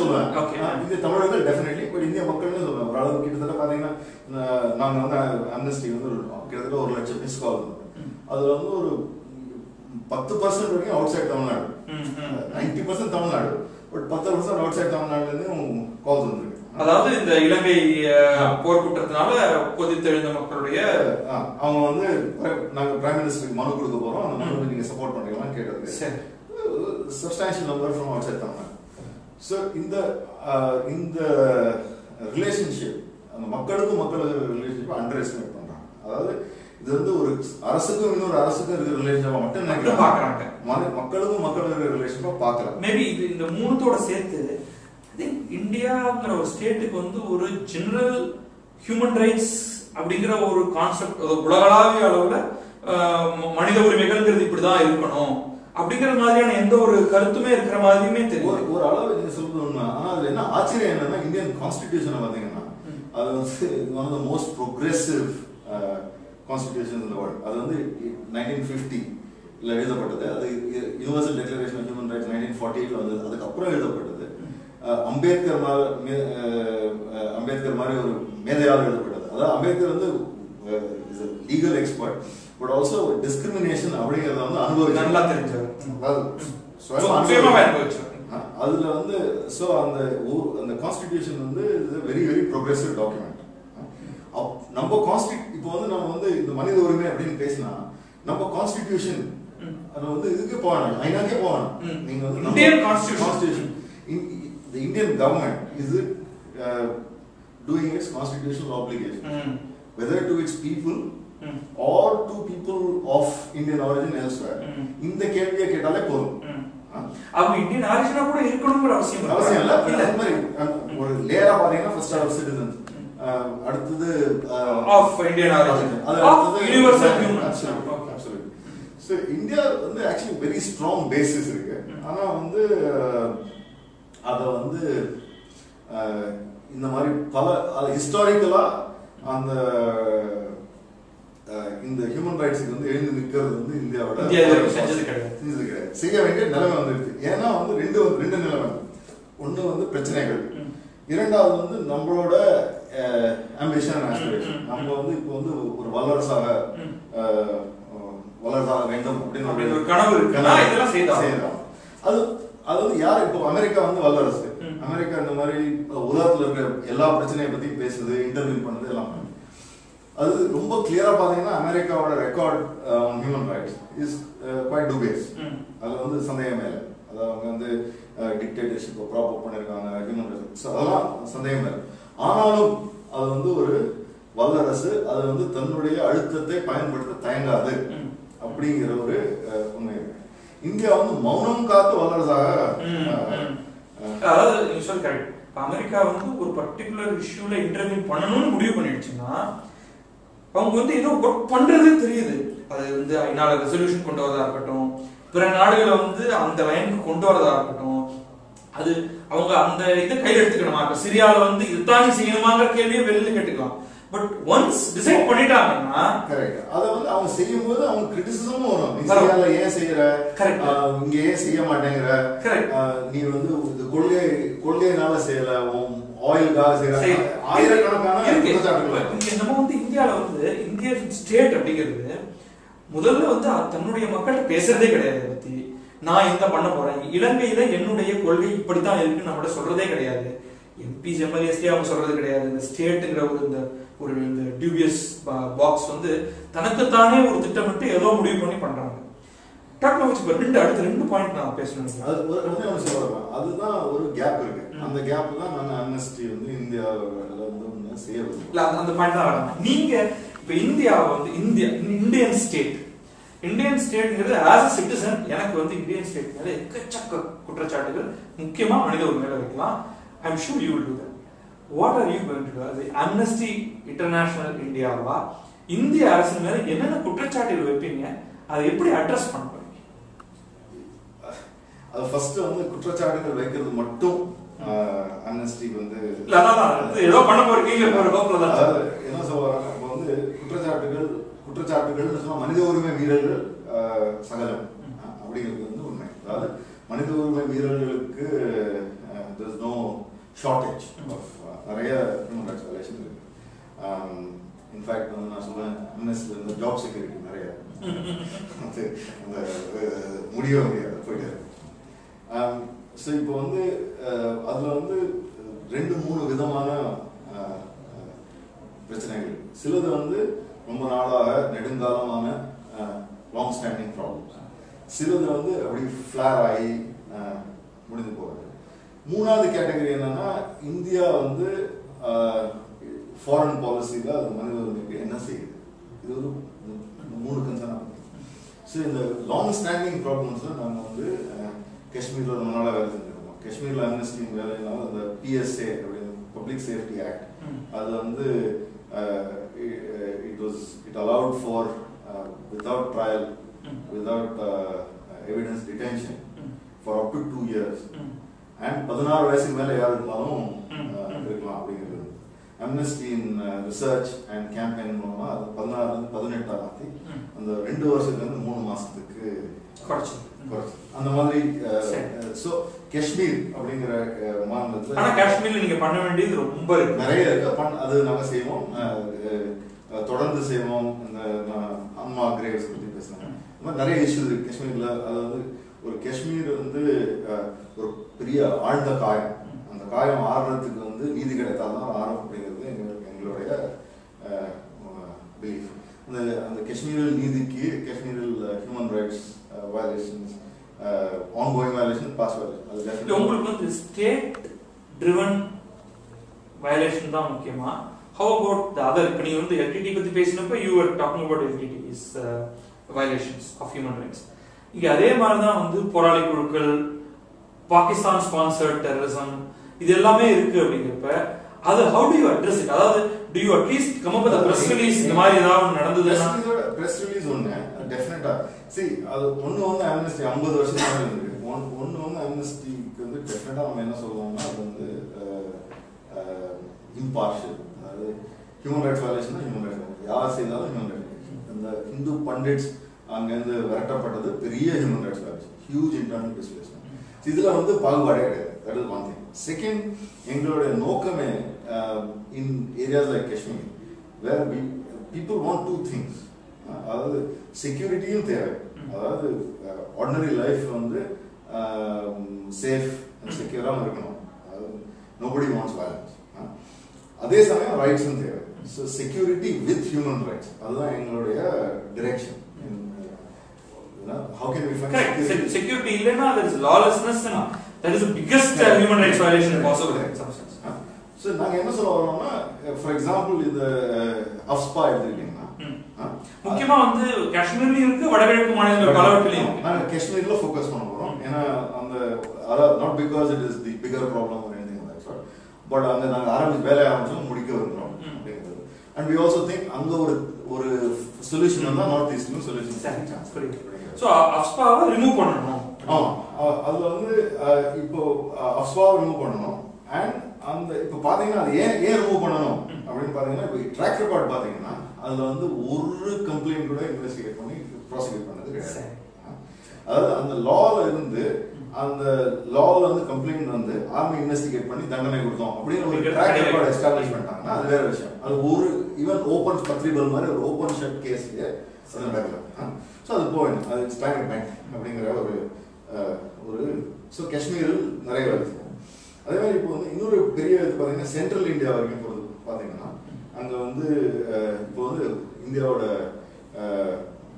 சொல்லுவேன், இந்திய தமிழர்கள் டெஃபினெட்லி பட் இந்திய மக்கள்னு சொல்லுவேன். ஓரளவு கிட்டத்தட்ட பார்த்தீங்கன்னா நாங்கள் வந்து அம்னஸ்டி வந்து கிட்டத்தட்ட 1 லட்சம் மிஸ் கால் இருந்தோம். அதில் வந்து ஒரு 10% வரைக்கும் outside Tamil Nadu, 90% Tamil Nadu, but 10% outside தமிழ்நாடுலேருந்து கால்ஸ் வந்துருக்கு. அதாவது இந்த இலங்கை போர்க்குற்றத்தினால கொதித்தெழுந்த மக்களுடைய அவங்க வந்து நாங்கள் பிரைம் மினிஸ்டருக்கு மனு கொடுக்க போகிறோம், அந்த மனுவை நீங்கள் சப்போர்ட் பண்ணுறீங்களான்னு கேட்டது. Substantial number from outside Tamil Nadu. So இந்த ரிலேஷன்ஷிப் அந்த மக்களுக்கும் மக்களுக்கு ரிலேஷன்ஷிப் அண்டர் எஸ்டிமேட் பண்ணுறாங்க. அதாவது இது வந்து ஒரு அரசுக்கும் இன்னொரு அரசுக்கும் இருக்கிற ரிலேஷன்ஷிப்பா மட்டும் நினைக்கிறேன் பாக்குறாங்க, மக்களுக்கும் மக்கள் இருக்கிற ரிலேஷன்ஷிப்பா பாக்கலாம். மேபி இது இந்த மூணுத்தோட சேர்த்து ஐ திங்க் இந்தியாங்கிற ஒரு ஸ்டேட்டுக்கு வந்து ஒரு ஜெனரல் ஹியூமன் ரைட்ஸ் அப்படிங்கிற ஒரு கான்செப்ட், உலகளாவிய அளவுல மனித உரிமைகள்ங்கிறது இப்படிதான் இருக்கணும் அப்படிங்கிற மாதிரியான எந்த ஒரு கருத்துமே இருக்கிற மாதிரியுமே தெரியும். ஒரு அளவு சொல்லணும்னா அதுல என்ன ஆச்சரியம் என்னன்னா இந்தியன் கான்ஸ்டிடியூஷனை பாத்தீங்கன்னா அது வந்து one of the most progressive constitution இந்த வேர்ல்டு. அது வந்து 1950ல் எழுதப்பட்டது, அது universal declaration of human rights 1948ல் வந்தது, அதுக்கப்புறம் எழுதப்பட்டது. அம்பேத்கர் மாதிரி ஒரு மேதையால் எழுதப்பட்டது. அதாவது அம்பேத்கர் வந்து is a legal expert, but also discrimination அப்படிங்கிறத வந்து அனுபவிச்சு நல்லா தெரிஞ்சவர், அதாவது அதில் வந்து ஸோ அந்த அந்த கான்ஸ்டிடியூஷன் வந்து வெரி வெரி ப்ரோக்ரெசிவ் டாக்குமெண்ட். நம்ம இப்போ வந்து நம்ம வந்து இந்த மனித உரிமை அப்படின்னு பேசினா நம்ம கான்ஸ்டிடியூஷன் அது வந்து இதுக்கே போகணும், ஐநாக்கே போகணும். நீங்க வந்து Indian constitution the Indian government is doing its constitutional application whether to its people or to people of Indian origin elsewhere. இந்த கேள்வியை கேட்டாலே போதும், அவங்க இந்தியன் ஆரிஜினா கூட இருக்கணும்ங்கிற அவசியம் இல்லை. இந்த மாதிரி ஒரு லேயரா பாத்தீங்கன்னா ஃபர்ஸ்ட் ஆஃப் சிட்டிசன்ஸ், அடுத்தது ஆஃப் இந்தியன் ஆரிஜின், அடுத்தது universal human rights. Absolute. So India வந்து एक्चुअली வெரி ஸ்ட்ராங் பேசிஸ் இருக்கு, ஆனா வந்து அத வந்து இந்த மாதிரி பல ஹிஸ்டாரிக்கலா அந்த இந்த ஹியூமன் ரைட்ஸ்க்கு வந்து எழுந்து நிற்கிறது வந்து இந்தியாவோட செஞ்சது கிடையாது, செய்ய வேண்டிய நிலைமை வந்துருச்சு. ஏன்னா வந்து ரெண்டு நிலைமை, ஒன்று வந்து பிரச்சனைகள், இரண்டாவது வந்து நம்மளோட ஆம்பிஷன் ஆஸ்பிரேஷன். நம்ம வந்து இப்போ வந்து ஒரு வல்லரசாக வேண்டும் அப்படின்னு ஒரு கனவு செய்யலாம். அது வந்து யார் இப்போ அமெரிக்கா வந்து வல்லரசு, அமெரிக்கா இந்த மாதிரி உலகத்தில் இருக்கிற எல்லா பிரச்சனையை பற்றி பேசுது, இன்டர்வியூ பண்ணுறது எல்லாம் பண்ணுது. அது ரொம்ப கிளியராக பார்த்தீங்கன்னா அமெரிக்காவோட record on human rights is quite dubious, அதில் வந்து சந்தேகமே இல்லை. அதாவது அவங்க வந்து டிக்டேட்டர்ஷிப்பை ப்ராப்பர் பண்ணியிருக்காங்க, ஹியூமன் ரைட்ஸ் அதெல்லாம் சந்தேகமே இல்லை. ஆனாலும் அது வந்து ஒரு வல்லரசு அது வந்து தன்னுடைய அழுத்தத்தை பயன்படுத்த தயங்காது அப்படிங்கிற ஒரு உண்மை. இந்தியா வந்து மௌனம் காத்து வல்லரசாக அதாவது யூஷுவல் கரெக்ட். அமெரிக்கா வந்து ஒரு பர்டிகுலர் இஷ்யூல இன்டர்வியூ பண்ணணும்னு முடிவு பண்ணிடுச்சுன்னா அவங்க வந்து ஏதோ ஒர்க் பண்றது தெரியுது. அது வந்து ஐநால ரெசல்யூஷன் கொண்டு வரதா இருக்கட்டும், பிற நாடுகளை வந்து அந்த லைனுக்கு கொண்டு வரதா இருக்கட்டும், அது அவங்க அந்த இதை கையில் எடுத்துக்கணுமா? சிரியால வந்து இதுதான் செய்யணுமாங்கிற கேள்வியை வெளியில கேட்டுக்கலாம். பட் ஒன்ஸ் டிசைட் பண்ணிட்டாங்கன்னா கரெக்ட் அதை வந்து அவங்க செய்யும் போது அவங்க கிரிட்டிசிசமும் வரும். சிரியால ஏன் செய்யற, இங்க ஏன் செய்ய மாட்டேங்கிற, நீ வந்து கொள்கையினால செய்யல, ஆயிலுக்காக செய்யற, ஆயிரக்கணக்கான என்னமோ வந்து இந்தியால வந்து இந்தியன் ஸ்டேட் அப்படிங்கிறது முதல்ல வந்து தன்னுடைய மக்கள் பேசுறதே கிடையாது. பத்தி நான் இந்த பண்ண போறேன், இலங்கையில என்னுடைய கொள்கை இப்படித்தான் இருக்குன்னு நம்மகிட்ட சொல்றதே கிடையாது. எம்பிஸ் எம்எல்ஏஸ்டே அவங்க சொல்றது கிடையாது. இந்த ஸ்டேட்டுங்கிற ஒரு டியூபியஸ் பாக்ஸ் வந்து தனக்குத்தானே ஒரு திட்டமிட்டு ஏதோ முடிவு பண்ணி பண்றாங்க. அடுத்து ரெண்டு பாயிண்ட் நான் பேசணும். அதுதான் ஒரு கேப் இருக்கு. அந்த கேப் தான் நான் அம்னஸ்டி வந்து இந்தியாவில் வந்து செய்ய இல்லை. அந்த பாயிண்ட் தான் வேணாம். நீங்க இப்ப இந்தியாவை வந்து இந்தியன் ஸ்டேட்ங்கிறது ஆஸ் அ சிட்டிசன் எனக்கு வந்து இந்தியன் ஸ்டேட் மேல எக்கச்சக்க குற்றச்சாட்டுகள், முக்கியமா மனித உரிமையில வைக்கலாம். I am sure you will do that. What are you going to do? அது அம்னஸ்டி இன்டர்நேஷனல் இந்தியாவா இந்திய அரசு மேல என்னென்ன குற்றச்சாட்டுகள் வைப்பீங்க, அதை எப்படி அட்ரஸ் பண்ணுவீங்க? அது ஃபர்ஸ்ட் வந்து குற்றச்சாட்டுகள் வைக்கிறது மட்டும் அம்னஸ்டி வந்து இல்ல அதான் ஏதோ பண்ண போறீங்க ஒரு கோப்ல தான் என்ன சொல்றாங்க. குற்றச்சாட்டுகள் மனித உரிமை மீறல்கள் சகலம் அப்படிங்கிறது வந்து உண்மை. அதாவது மனித உரிமை மீறல்களுக்கு there's no shortage of நிறைய human rights violations இருக்கு. இன்ஃபேக்ட் வந்து நான் சொன்னேன் அம்னஸ்டில வந்து ஜாப் செக்யூரிட்டி நிறைய அந்த முடிய முடியாது போயிட்டு இருக்கு. ஸோ இப்போ வந்து அதில் வந்து 2-3 விதமான பிரச்சனைகள். சிலது வந்து ரொம்ப நாளாக நெடுங்காலமான லாங் ஸ்டாண்டிங் ப்ராப்ளம்ஸ், சிலது வந்து அப்படி ஃப்ளார் ஆகி முடிந்து போகிறது. 3வது கேட்டகரி என்னன்னா இந்தியா வந்து ஃபாரின் பாலிசியில் அது மனிதர்களுக்கு என்ன செய்யுது, இது ஒரு 3 கன்சர்ன் ஆகுது. ஸோ இந்த லாங் ஸ்டாண்டிங் ப்ராப்ளம்ஸில் நாங்கள் வந்து காஷ்மீரில் ரொம்ப நாளாக வேலை செஞ்சுருக்கோம். காஷ்மீரில் அம்னஸ்டி வேலைனாலும் அந்த PSA அப்படின்னு பப்ளிக் சேஃப்டி ஆக்ட் அது வந்து it allowed for without trial, without evidence detention for up to 2 years, and 16 வயசுக்கு மேல யார் இருந்தாலும் இருக்கலாம் அப்படிங்கிறது. Amnesty in research and campaign மூலமா 16-18 மாத்தி அந்த 2 வருஷத்துலேருந்து 3 மாசத்துக்கு குறைச்சது அந்த மாதிரி. ஸோ காஷ்மீர் அப்படிங்கிற மாநிலத்தில் ஆனால் காஷ்மீரில் நீங்கள் பண்ண வேண்டியது ரொம்ப நிறைய இருக்கு. அது நாங்கள் செய்வோம், தொடர்ந்து செய்வோம். இந்த அம்மா கிரேவ்ஸ் பற்றி பேசுனாங்க, இந்த மாதிரி நிறைய இஷ்யூஸ் இருக்கு காஷ்மீரில். அது வந்து ஒரு காஷ்மீர் வந்து ஒரு பெரிய ஆழ்ந்த காயம், அந்த காயம் ஆறுறதுக்கு வந்து நீதி கிடைத்தால்தான் ஆறும் அப்படிங்கிறது எங்களுடைய பிலீஃப். அந்த காஷ்மீரில் நீதிக்கு காஷ்மீரில் human rights violations ongoing violation, past violation. உங்களுக்கு வந்து state driven violation தான் முக்கியமா? How about the other? இப்ப நீ வந்து LTTE பத்தி பேசினப்ப you were talking about LTTE is violations of human rights. இங்க அதே மாதிரி தான் வந்து போராளி குழுக்கள், பாகிஸ்தான் sponsored terrorism, இது எல்லாமே இருக்கு அப்படிங்கிறப்ப அது how do you address it? அதாவது do you at least come up with a press release இந்த மாதிரி ஏதாவது நடந்துதுன்னா press release ஒண்ணே டெஃபினட்டா. சரி, அது ஒன்று வந்து அம்னஸ்டி 50 வருஷத்துக்கு இருந்துருக்கு. ஒன்று வந்து அம்னஸ்டிக்கு வந்து டெஃபினட்டாக நம்ம என்ன சொல்லுவோம்னா அது வந்து இம்பார்ஷியல். அதாவது ஹியூமன் ரைட்ஸ் வயலேஷன் தான் ஹியூமன் ரைட்ஸ், யார் செய்தாலும் ஹியூமன் ரைட்ஸ். இந்த ஹிந்து பண்டிட்ஸ் அங்கேருந்து விரட்டப்பட்டது பெரிய human rights violation, huge internal displacement. இதில் வந்து பாகுபாடே கிடையாது. That is one thing. Second, எங்களுடைய நோக்கமே in areas like Kashmir where people want 2 things. அதாவது செக்யூரிட்டியும் தேவை, அதாவது ஆர்டினரி லைஃப் வந்து சேஃப் அண்ட் செக்யூராகவும் இருக்கணும், அதாவது நோபடி வாண்ட்ஸ் வயலன்ஸ். அதே சமயம் ரைட்ஸும் தேவை. So security with human rights, அதுதான் எங்களுடைய direction. How can we find security? Security இல்லனா there is lawlessness, and that is the biggest human rights violation possible in some sense. So So, for example, the ASPA முக்கியமா வந்து காஷ்மீர்ல இருக்கு வடகிழக்கு மாநிலங்கள் பலவற்றிலும் நான் காஷ்மீர்ல ஃபோக்கஸ் பண்ண போறோம். ஏனா அந்த not because it is the bigger problem or anything like that, but அந்த நாங்க ஆரம்பிச்ச வேலைய ஆரம்பிச்சு முடிக்க வரோம். And we also think அங்க ஒரு சொல்யூஷன் இருந்தா நார்த் ஈஸ்ட்ல சொல்யூஷன் சான்ஸ் கரெக்ட். சோ அஃப்ஸ்பாவை ரிமூவ் பண்ணனும். அது வந்து இப்போ அஃப்ஸ்பாவை ரிமூவ் பண்ணனும். And அந்த இப்போ பாத்தீங்கன்னா அது ஏன் ரிமூவ் பண்ணனும் அப்படி பாத்தீங்கன்னா இப்போ ட்ராக் ரெக்கார்ட் பாத்தீங்கன்னா அதுல வந்து ஒரு கம்ப்ளைண்ட் கூட இன்வெஸ்டிகேட் பண்ணி ப்ராசிக்யூட் பண்ணது கிடையாது. அதாவது அந்த லால இருந்து அந்த லால வந்து கம்ப்ளைண்ட் வந்து ஆர்மி இன்வெஸ்டிகேட் பண்ணி தண்டனை கொடுத்தோம் அப்படின்னு ஒரு ட்ராக் ரெக்கார்ட் எஸ்டாப்லிஷ் பண்ணிட்டாங்கன்னா அது வேற விஷயம். அது ஒரு ஈவன் ஓபன் பத்ரிபல் மாதிரி ஒரு ஓபன் ஷட் கேஸ்லயே அது நடக்கலாம். ஸோ அது போயிடும். அது ஸ்டாண்டர்ட் பேங்க் அப்படிங்கிற ஒரு ஸோ காஷ்மீரில் நிறைய வருது. அதே மாதிரி இப்போ வந்து இன்னொரு பெரிய இது பார்த்தீங்கன்னா சென்ட்ரல் இந்தியா வரைக்கும் போகிறது பார்த்தீங்கன்னா அங்கே வந்து இப்போ வந்து இந்தியாவோட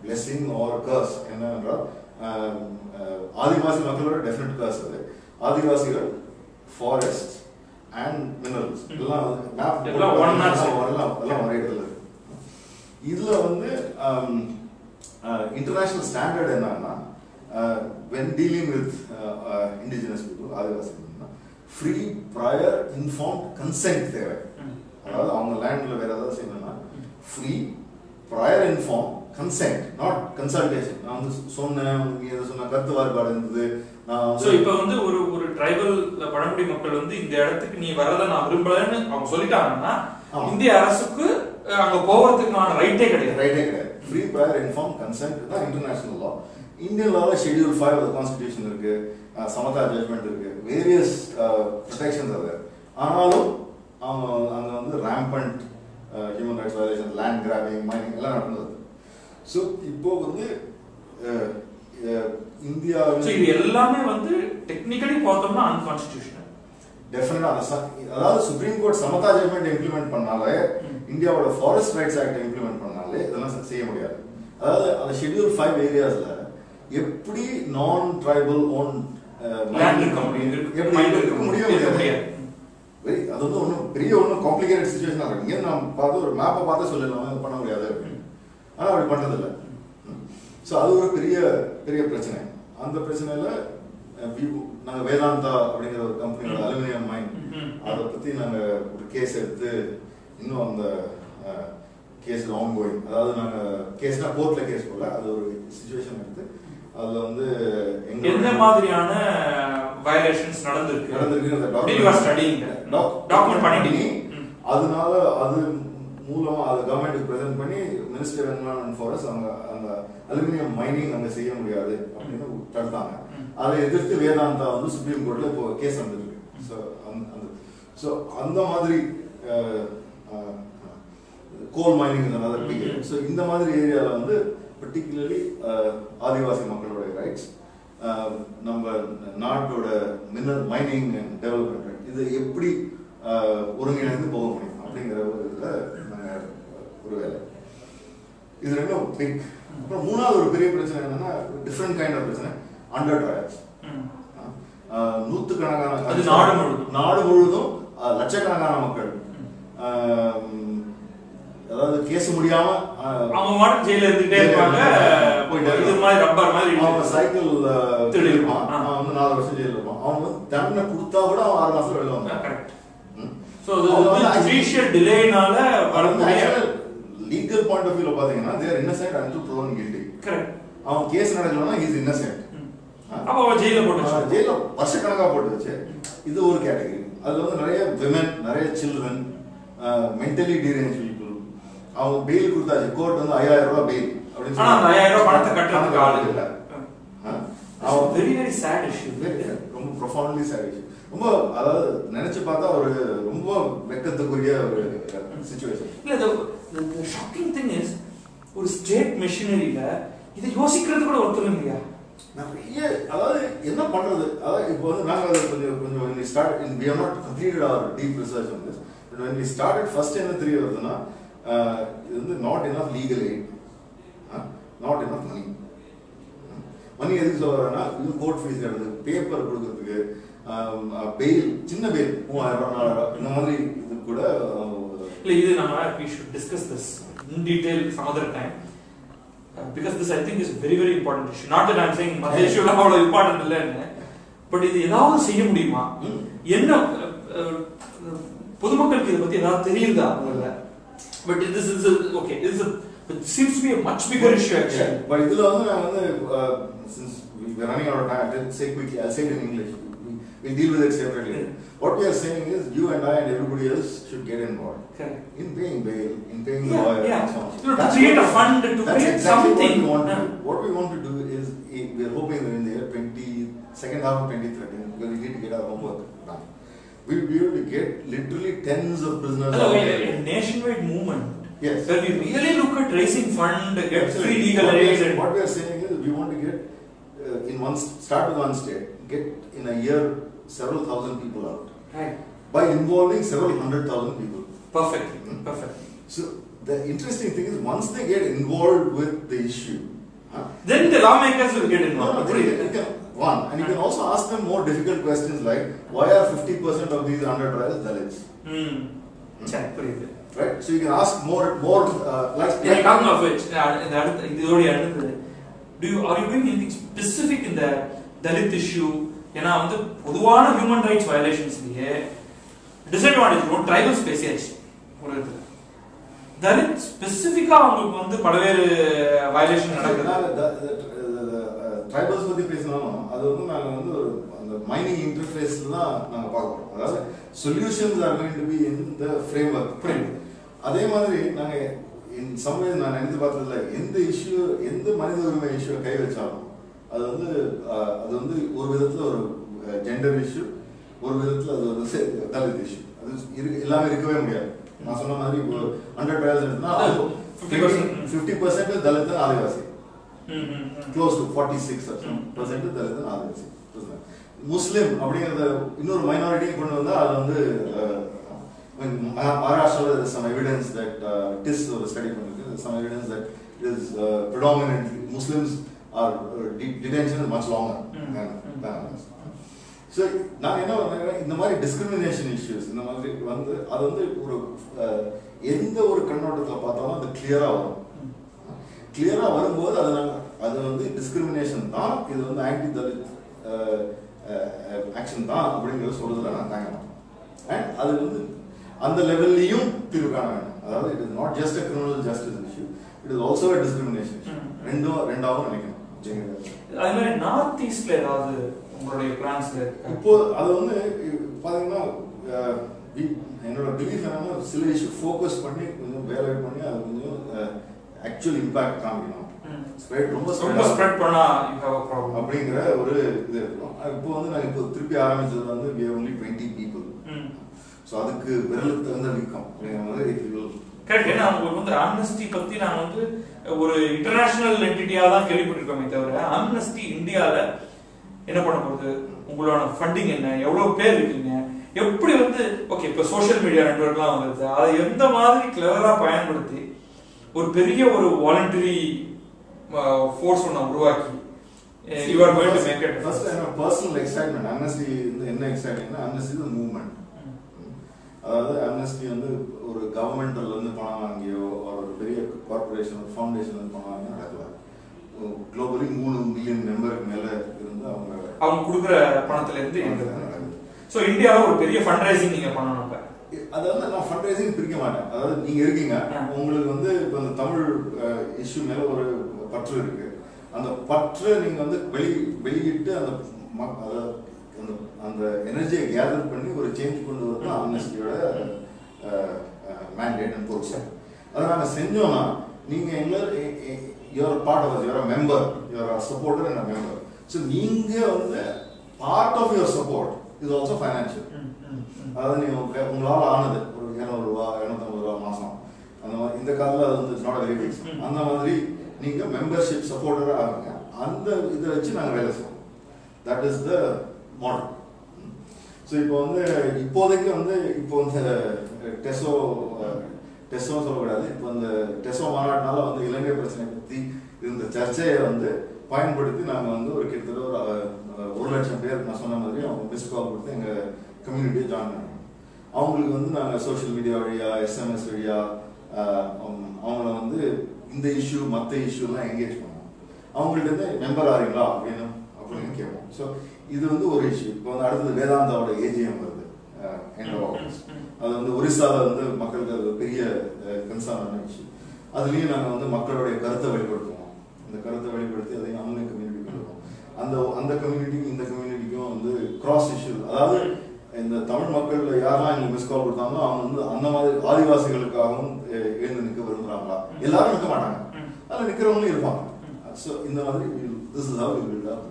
பிளெஸிங் ஆர் கர்ஸ் என்னென்றால் ஆதிவாசி மக்களோட டெஃபினட் கர்ஸ் அது ஆதிவாசிகள் ஃபாரஸ்ட் அண்ட் மினரல்ஸ் எல்லாம் மேப் எல்லாம் ஒரே இடத்துல இருக்கு. இதில் வந்து இன்டர்நேஷ்னல் ஸ்டாண்டர்ட் என்னன்னா when dealing with indigenous people ஆதிவாசிகள் free prior informed consent தேவை. அதாவது அவங்க லேண்ட்ல வேற ஏதாவது செய்யணும்னா free prior informed consent not consultation. நான் வந்து சொன்னேன் நீங்க ஏதோ சொன்ன கருத்து வார்பாடு இருந்தது. சோ இப்போ வந்து ஒரு ட்ரைபல் பழங்குடி மக்கள் வந்து இந்த இடத்துக்கு நீ வரத நான் விரும்பலன்னு அவங்க சொல்லிட்டாங்கன்னா இந்திய அரசுக்கு அங்க போவதுக்கான ரைட்டே கிடையாது. free prior informed consent தான் இன்டர்நேஷனல் லா. இந்தியன் லால ஷெட்யூல் 5 ஆஃப் தி கான்ஸ்டிடியூஷன் இருக்கு. சமதா ஜட்மெண்ட் இருக்கு. வேரியஸ் ப்ரொடெக்ஷன்ஸ் அது. ஆனாலும் அங்கே வந்து rampant human rights violation land grabbing mining எல்லாம் நடந்தது. ஸோ இப்போ வந்து இந்தியா இது எல்லாமே வந்து டெக்னிக்கலி பார்த்தோம்னா அன்கான்ஸ்டிடியூஷனல் டெஃபினட்டாக. அதாவது supreme court Samatha judgment implement பண்ணாலே இந்தியாவோட ஃபாரஸ்ட் ரைட்ஸ் ஆக்ட் இம்ப்ளிமெண்ட் பண்ணாலே இதெல்லாம் செய்ய முடியாது. அதாவது அந்த ஷெட்யூல் 5 ஏரியாஸில் எப்படி நான் ட்ரைபல் ஓன் வேதாந்தா அப்படிங்கிற ஒரு கம்பெனியோட அலுமினியம் மைன் அதை பத்தி நாங்க ஒரு கேஸ் எடுத்து இன்னும் அந்த கேஸ் ஆன் கோயிங். அதாவது நாங்க கேஸ்னா கோர்ட்ல கேஸ் போல அது ஒரு சிச்சுவேஷன் எடுத்து அதுல வந்து என்ன மாதிரியான வயலேஷன்ஸ் நடந்திருக்கு அதனால அது மூலமா அது கவர்மெண்ட் பிரசன்ட் பண்ணி மினிஸ்டர் என்விரான்மென்ட் ஃபாரஸ்ட் அவங்க அந்த அலுமினியம் மைனிங் அங்க செய்ய முடியாது அப்படின்னு தடுத்தாங்க. அதை எதிர்த்து வேதாந்தா வந்து சுப்ரீம் கோர்ட்ல இப்போ கேஸ் வந்துருக்கு. ஸோ அந்த மாதிரி கோல் மைனிங் இந்த மாதிரி ஏரியால வந்து பர்டிகுலர்லி ஆதிவாசி மக்களுடைய ரைட்ஸ் நம்ம நாட்டோட mineral mining and development right இதை எப்படி ஒருங்கிணைந்து போக முடியும் அப்படிங்கிற ஒரு இதில் நாங்கள் ஒரு வேலை இது ரெண்டும் பிக். அப்புறம் மூணாவது ஒரு பெரிய பிரச்சனை என்னன்னா டிஃப்ரெண்ட் கைண்ட் ஆஃப் பிரச்சனை அண்டர் ட்ரைப்ஸ். நூற்றுக்கணக்கான நாடு முழுதும் லட்சக்கணக்கான மக்கள் அதாவது கேஸ் முடியாம அவங்க மாட்டு ஜெயில இருந்துட்டே இருப்பாங்க போயிட்டாரு. இது மாதிரி ரப்பர் மாதிரி அவன் சைக்கிள் திருடிருப்பான். அவன் வந்து 4 வருஷம் ஜெயில இருப்பான். அவன் வந்து தண்டனை கொடுத்தா கூட அவன் 6 மாசத்துல வெளில வந்தான். கரெக்ட். ஸோ அது ஜுடிஷியல் டிலேனால வரக்கூடிய லீகல் பாயிண்ட் ஆஃப் வியூல பாத்தீங்கன்னா there innocent until proven guilty. Correct. அவன் கேஸ் நடக்கலன்னா இஸ் இன்னசென்ட். அப்ப அவன் ஜெயில போட்டான். ஜெயில வருஷக்கணக்கா போட்டு வச்சு இது ஒரு கேட்டகரி. அதுல வந்து நிறைய விமன் நிறைய சில்ட்ரன் மென்டலி டிரேஞ்ச் அவங்க பெயில் கொடுத்தாச்சு. கோர்ட் வந்து 5000 ரூபாய் பெயில் அப்படின்னு சொன்னா 5000 ரூபாய் பணத்தை கட்டறதுக்கு ஆளு இல்ல. அவங்க வெரி வெரி sad issue. ரொம்ப profoundly sad issue. ரொம்ப அதாவது நினைச்சு பார்த்தா ஒரு ரொம்ப வெக்கத்துக்குரிய ஒரு சிச்சுவேஷன். இல்ல the shocking thing is ஒரு ஸ்டேட் மெஷினரியில இத யோசிக்கிறது கூட ஒருத்தர் இல்லையா. நிறைய அதாவது என்ன பண்றது அதாவது இப்போ வந்து நாங்க அதை கொஞ்சம் start we have not completed our deep research on this. But when we started first என்ன தெரிய வருதுன்னா இது வந்து not enough legal aid, not enough money. மணி எதுக்கு சொல்றேன்னா இது கோர்ட் ஃபீஸ் கட்டுறது பேப்பர் கொடுக்கறதுக்கு bail, chinna bail, 3000 இந்த மாதிரி இது கூட இல்ல. இது நம்ம we should discuss this in detail some other time, because this I think is very important issue. Not that I'm saying மத்த இஷ்யூல அவ்வளவு important இல்ல, but இது ஏதாவது செய்ய முடியுமா, என்ன பொதுமக்களுக்கு இத பத்தி ஏதாவது தெரியுதா அவங்கள? But this is a, okay, this is a, it seems to be a much bigger issue actually. Yeah. But இதுல வந்து நான் வந்து since we are running out of time, I'll say quickly, I'll say it in English. We deal with it separately. Yeah. What we are saying is, you and I and everybody else should get involved, okay, in paying bail, in paying lawyer, and so on. To create a fund, to create exactly something. What we want to do is, we are hoping that in the year 2013, because we need to get our homework done, we will be able to get literally tens of prisoners. Hello, a nationwide movement. Yes. Where we really look at raising fund, get free legal aid. And what we are saying is, we want to get start with one state, get in a year several thousand people out, right, by involving several 100,000 people. Perfect. Mm-hmm. Perfect. So the interesting thing is, once they get involved with the issue, then the lawmakers will get involved. And you can also ask them more difficult questions like, why are 50% of these under trials Dalits? Right. So you can ask more. Are you doing anything specific in the Dalit issue? Because the human rights violations are disadvantage, no tribal space. Dalit specific violation. The tribals with the place, the mining interface, solutions are going to be in the framework. In some ways, I am like, in the issue, in the Manidharma issue, that's a gender issue, that's a Dalit issue. I said, under trials, 50% is Dalit and Adivasi. Close to 46% is Dalit and Adivasi. Muslim, another minority, in Maharashtra, there is some evidence that TESO study, some evidence that it is predominantly Muslims are detention is much longer than others. So now in the discrimination issues, clear discrimination, anti-Dalit action, and on the level, it is not just a criminal justice issue, it is also a discrimination issue. I mean, in Northeast, there are plans there. I believe focus on actual impact. Spread, you have a problem. We have only 20 people. So that's the viral. Correct. Amnesty is an international entity. Amnesty India is funding in India. Okay, social media network. That is a voluntary force. You are going to make it. First, I have personal excitement. Amnesty is a movement. Amnesty and the government or a corporation or foundation globally 3 million members. So India is a fundraising. Tamil issue and the patra and the energy gathered for change amnesty mandate and portion. You are part of us, you are a member, you are a supporter and a member. So part of your support is also financial. In the Kerala, it's not a very big sum. You are a membership supporter. That is the model. So TESO Maratnala Ilanga President, the Church, and the Pine Buddy, and ஒரு லட்சம் பேருக்கு நான் சொன்ன மாதிரி அவங்க மிஸ் கால் கொடுத்து எங்கள் கம்யூனிட்டியை ஜாயின் பண்ணுவோம். அவங்களுக்கு வந்து நாங்கள் சோஷியல் மீடியா வழியாக எஸ்எம்எஸ் வழியாக அவங்கள வந்து இந்த இஷ்யூ மற்ற இஷ்யூலாம் என்கேஜ் பண்ணுவோம். அவங்கள்ட்ட மெம்பர் ஆகிறீங்களா அப்படின்னு அப்படின்னு கேட்போம். ஸோ இது வந்து ஒரு இஷ்யூ. இப்போ வந்து அடுத்தது வேதாந்தாவோட ஏஜிஎம் வருது எங்கள் ஆஃபீஸ். அது வந்து ஒரிசாவில் வந்து மக்களுக்கு அது ஒரு பெரிய கன்சர்னான இஷ்யூ. அதுலேயும் நாங்கள் வந்து மக்களுடைய கருத்தை வெளிப்படுத்துவோம். அந்த கருத்தை வெளிப்படுத்தி அதையும் ஆன்லைன் கம்யூனிட்டி பண்ணுவோம். அந்த அந்த கம்யூனிட்டிக்கும் இந்த கம்யூனிட்டிக்கும் வந்து கிராஸ் இஷ்யூ, அதாவது இந்த தமிழ் மக்கள் யாரெல்லாம் எங்களுக்கு மிஸ் கால் கொடுத்தாங்களோ அவங்க வந்து அந்த மாதிரி ஆதிவாசிகளுக்காகவும் எழுந்து நிற்க விரும்புகிறாங்களா, எல்லாரும் நிற்க மாட்டாங்க, அதில் நிற்கிறவங்களும் இருப்பாங்க. ஸோ இந்த மாதிரி this is how we build up.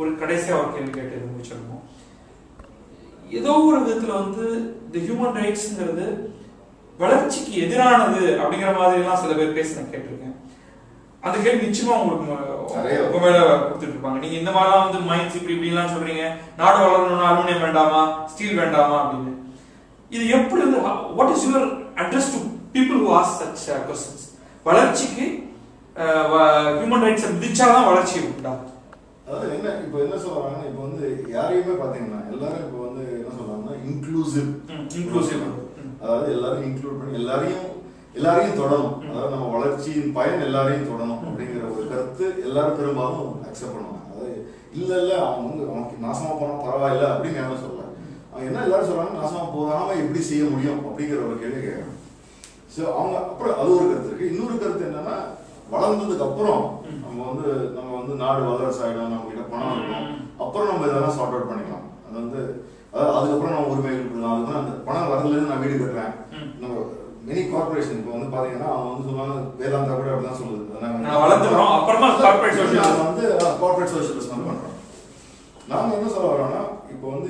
ஒரு கடைசியாக ஒரு கேள்வி கேட்டு முடிச்சிருக்கோம். ஏதோ ஒரு விதத்தில் வந்து இந்த ஹியூமன் ரைட்ஸுங்கிறது வளர்ச்சிக்கு எதிரானது அப்படிங்கிற மாதிரி எல்லாம் சில பேர் பேச நான் கேட்டிருக்கேன். அந்த கேள்வி நிச்சயமா உங்களுக்கு வேலை கொடுத்துட்டு இருப்பாங்க. நீங்க இந்த மாதிரிலாம் வந்து மைன்ஸ் இப்படி இப்படிலாம் சொல்றீங்க, நாடு வளரணும்னா அலுமினியம் வேண்டாமா, ஸ்டீல் வேண்டாமா அப்படின்னு. இது எப்படி இருந்து what is your address to people who ask such questions? வளர்ச்சிக்கு ஹியூமன் ரைட்ஸை விதிச்சாதான் வளர்ச்சி உண்டா? அதாவது என்ன இப்போ என்ன சொல்றாங்கன்னா, இப்போ வந்து யாரையுமே பாத்தீங்கன்னா எல்லாரும் இப்போ வந்து என்ன சொல்றாங்கன்னா இன்க்ளூசிவ், அதாவது எல்லாரும் இன்க்ளூட் பண்ணி எல்லாரையும் தொடணும், அதாவது நம்ம வளர்ச்சியின் பயன் எல்லாரையும் தொடணும் அப்படிங்கிற ஒரு கருத்து எல்லாரும் பெரும்பாலும் அக்செப்ட் பண்ணுவாங்க. அதாவது இல்லை இல்லை அவங்க வந்து அவனுக்கு நாசமாக போனால் பரவாயில்ல அப்படின்னு யாரும் சொல்லுவாங்க. அவங்க என்ன எல்லாரும் சொல்கிறாங்க, நாசமாக போகாமல் எப்படி செய்ய முடியும் அப்படிங்கிற ஒரு கேள்வி கேட்கணும். ஸோ அவங்க அப்புறம் அது ஒரு கருத்து இருக்குது. இன்னொரு கருத்து என்னன்னா, வளர்ந்ததுக்கு அப்புறம் நம்ம வந்து நாடு வளர்ச்சி ஆகிடும், நம்மகிட்ட பணம் இருக்கும், அப்புறம் நம்ம இதெல்லாம் சார்ட் அவுட் பண்ணிக்கலாம், அது வந்து அதாவது அதுக்கப்புறம் நம்ம உரிமைகள் கொடுக்கலாம், அதுதான் அந்த பணம் வரதுலேருந்து நான் வீடு கட்டுறேன். நம்ம மெனி கார்பரேஷன் இப்போ வந்து பாத்தீங்கன்னா அவங்க வந்து சொன்னாங்க, வேதாந்தா கூட அப்படிதான் சொல்லுது, நாங்கள் வந்து கார்பரேட் சோஷியலிஸ்ட் வந்து பண்றோம். நாங்கள் என்ன சொல்ல வரோம்னா, இப்போ வந்து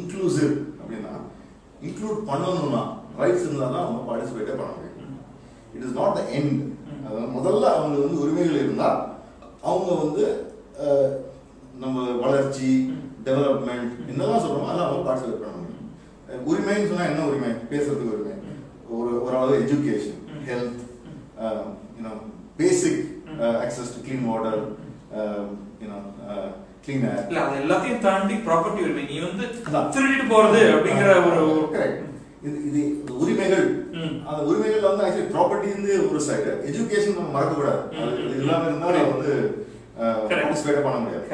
இன்க்ளூசிவ் அப்படின்னா இன்க்ளூட் பண்ணணும்னா ரைட்ஸ் இருந்தால் தான் அவங்க பார்ட்டிசிபேட்டே பண்ண முடியும். It is not the end. அதாவது முதல்ல அவங்களுக்கு வந்து உரிமைகள் இருந்தால் அவங்க வந்து நம்ம வளர்ச்சி டெவலப்மெண்ட் என்னதான் சொல்கிறோமோ அதெல்லாம் அவங்க பார்ட்டிசிபேட் பண்ண முடியும். உரிமைன்னு சொன்னால் என்ன உரிமை? பேசுறதுக்கு உரிமை, ஒரு education, health, basic access to clean water, clean air, இல்ல அது எல்லாத்தையும் தாண்டி ப்ராப்பர்ட்டி உரிமை, நீ வந்து திருடிட்டு போறது அப்படிங்கிற ஒரு இது உரிமைகள். அந்த உரிமைகள் வந்து ஆக்சுவலி ப்ராப்பர்ட்டி இருந்து ஒரு சைடு, எஜுகேஷன் நம்ம மறக்கக்கூடாது, இது எல்லாமே இருந்தாலும் வந்து பார்ட்டிசிபேட் பண்ண முடியாது.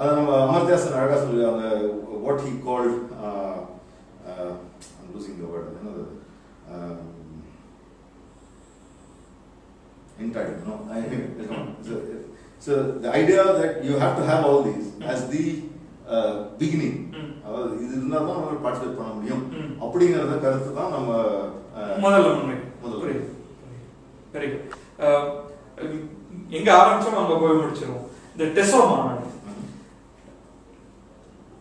அதை நம்ம அமர்தாசன் அழகா சொல்லு, அந்த what he called entitled, no? So the idea that you have to have all these as the beginning. இது இருந்தால் தான் நம்ம பார்ட்டிசிபேட் பண்ண முடியும் அப்படிங்கறத கருத்து தான் நம்ம முதல்ல. Very good. எங்க ஆரம்பிச்சோம் நம்ம போய் முடிச்சிருவோம். இந்த டெசோ மாநாடு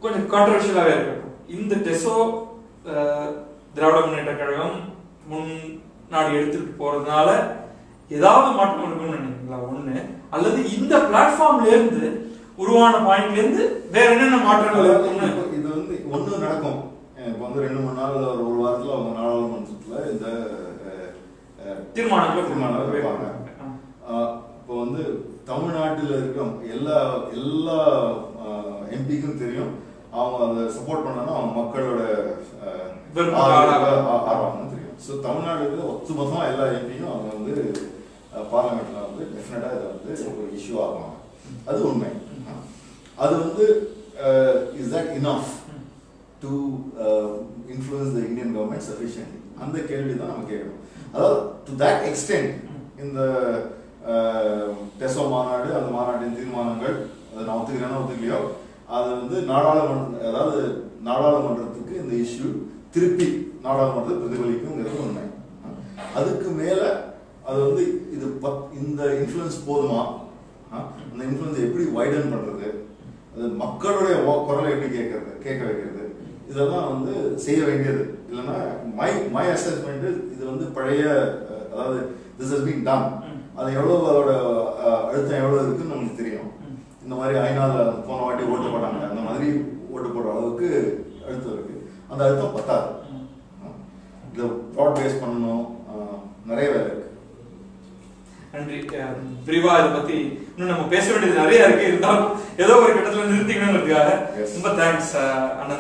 கொஞ்சம் கான்ட்ரவர்ஷியலாகவே இருக்கட்டும். இந்த டெசோ திராவிட முன்னேற்ற கழகம் முன்னாடி எடுத்துட்டு போறதுனால ஏதாவது மாற்றம் இருக்கும்னு நினைக்கிறீங்களா? ஒண்ணு, அல்லது இந்த பிளாட்ஃபார்ம்ல இருந்து உருவான பாயிண்ட்ல இருந்து வேற என்னென்ன மாற்றங்கள் இருக்கும்னு. இது வந்து ஒண்ணு நடக்கும். இப்போ வந்து 2 3 நாள் ஒரு வாரத்துல அவங்க நாடாளுமன்றத்துல இந்த தீர்மானங்கள் வைப்பாங்க. இப்போ வந்து தமிழ்நாட்டில் இருக்கிற எல்லா எம்பிக்கும் தெரியும், அவங்க அதை சப்போர்ட் பண்ணனா அவங்க மக்களோட ஆர்வம் தெரியும். ஸோ தமிழ்நாடுக்கு ஒத்துமொத்தமாக எல்லா எம்பியும் அவங்க வந்து பார்லிமெண்ட்டில் வந்து டெஃபினட்டாக இதை வந்து ஒரு இஷ்யூ ஆகும். அது உண்மை. அது வந்து is that enough to influence the Indian government sufficiently? அந்த கேள்வி தான் நம்ம கேட்கணும். அதாவது டு தட் எக்ஸ்டென்ட் இந்த டெசோ மாநாடு, அந்த மாநாட்டின் தீர்மானங்கள், அதை நான் ஒத்துக்கிறேன்னா ஒத்துக்கலையோ, அது வந்து நாடாளுமன்றத்துக்கு இந்த இஷ்யூ திருப்பி நாடாளுமன்றத்தை பிரதிபலிக்கும் உண்மை. அதுக்கு மேல அது வந்து இது இந்த இன்ஃப்ளூயன்ஸ் போதுமா, அந்த இன்ஃப்ளூயன்ஸ் எப்படி வைடன் பண்றது, அது மக்களுடைய குரலை எப்படி கேட்க வைக்கிறது, இதெல்லாம் வந்து செய்ய வேண்டியது. இல்லைன்னா மை அசஸ்மெண்ட் இது வந்து பழைய, அதாவது திஸ் ஹஸ் பீன் டன், அது எவ்வளவு அதோட அழுத்தம் எவ்வளவு இருக்குன்னு நமக்கு தெரியும். இந்த மாதிரி ஐநாவில் போன வாட்டி ஓட்டு போட்டாங்க, அந்த மாதிரி ஓட்டு போடுற அளவுக்கு அழுத்தம் இருக்கு. அந்த அழுத்தம் பத்தாது. இதை ப்ராட் பேஸ் பண்ணணும், நிறைய வேலை இருக்கு. नम पे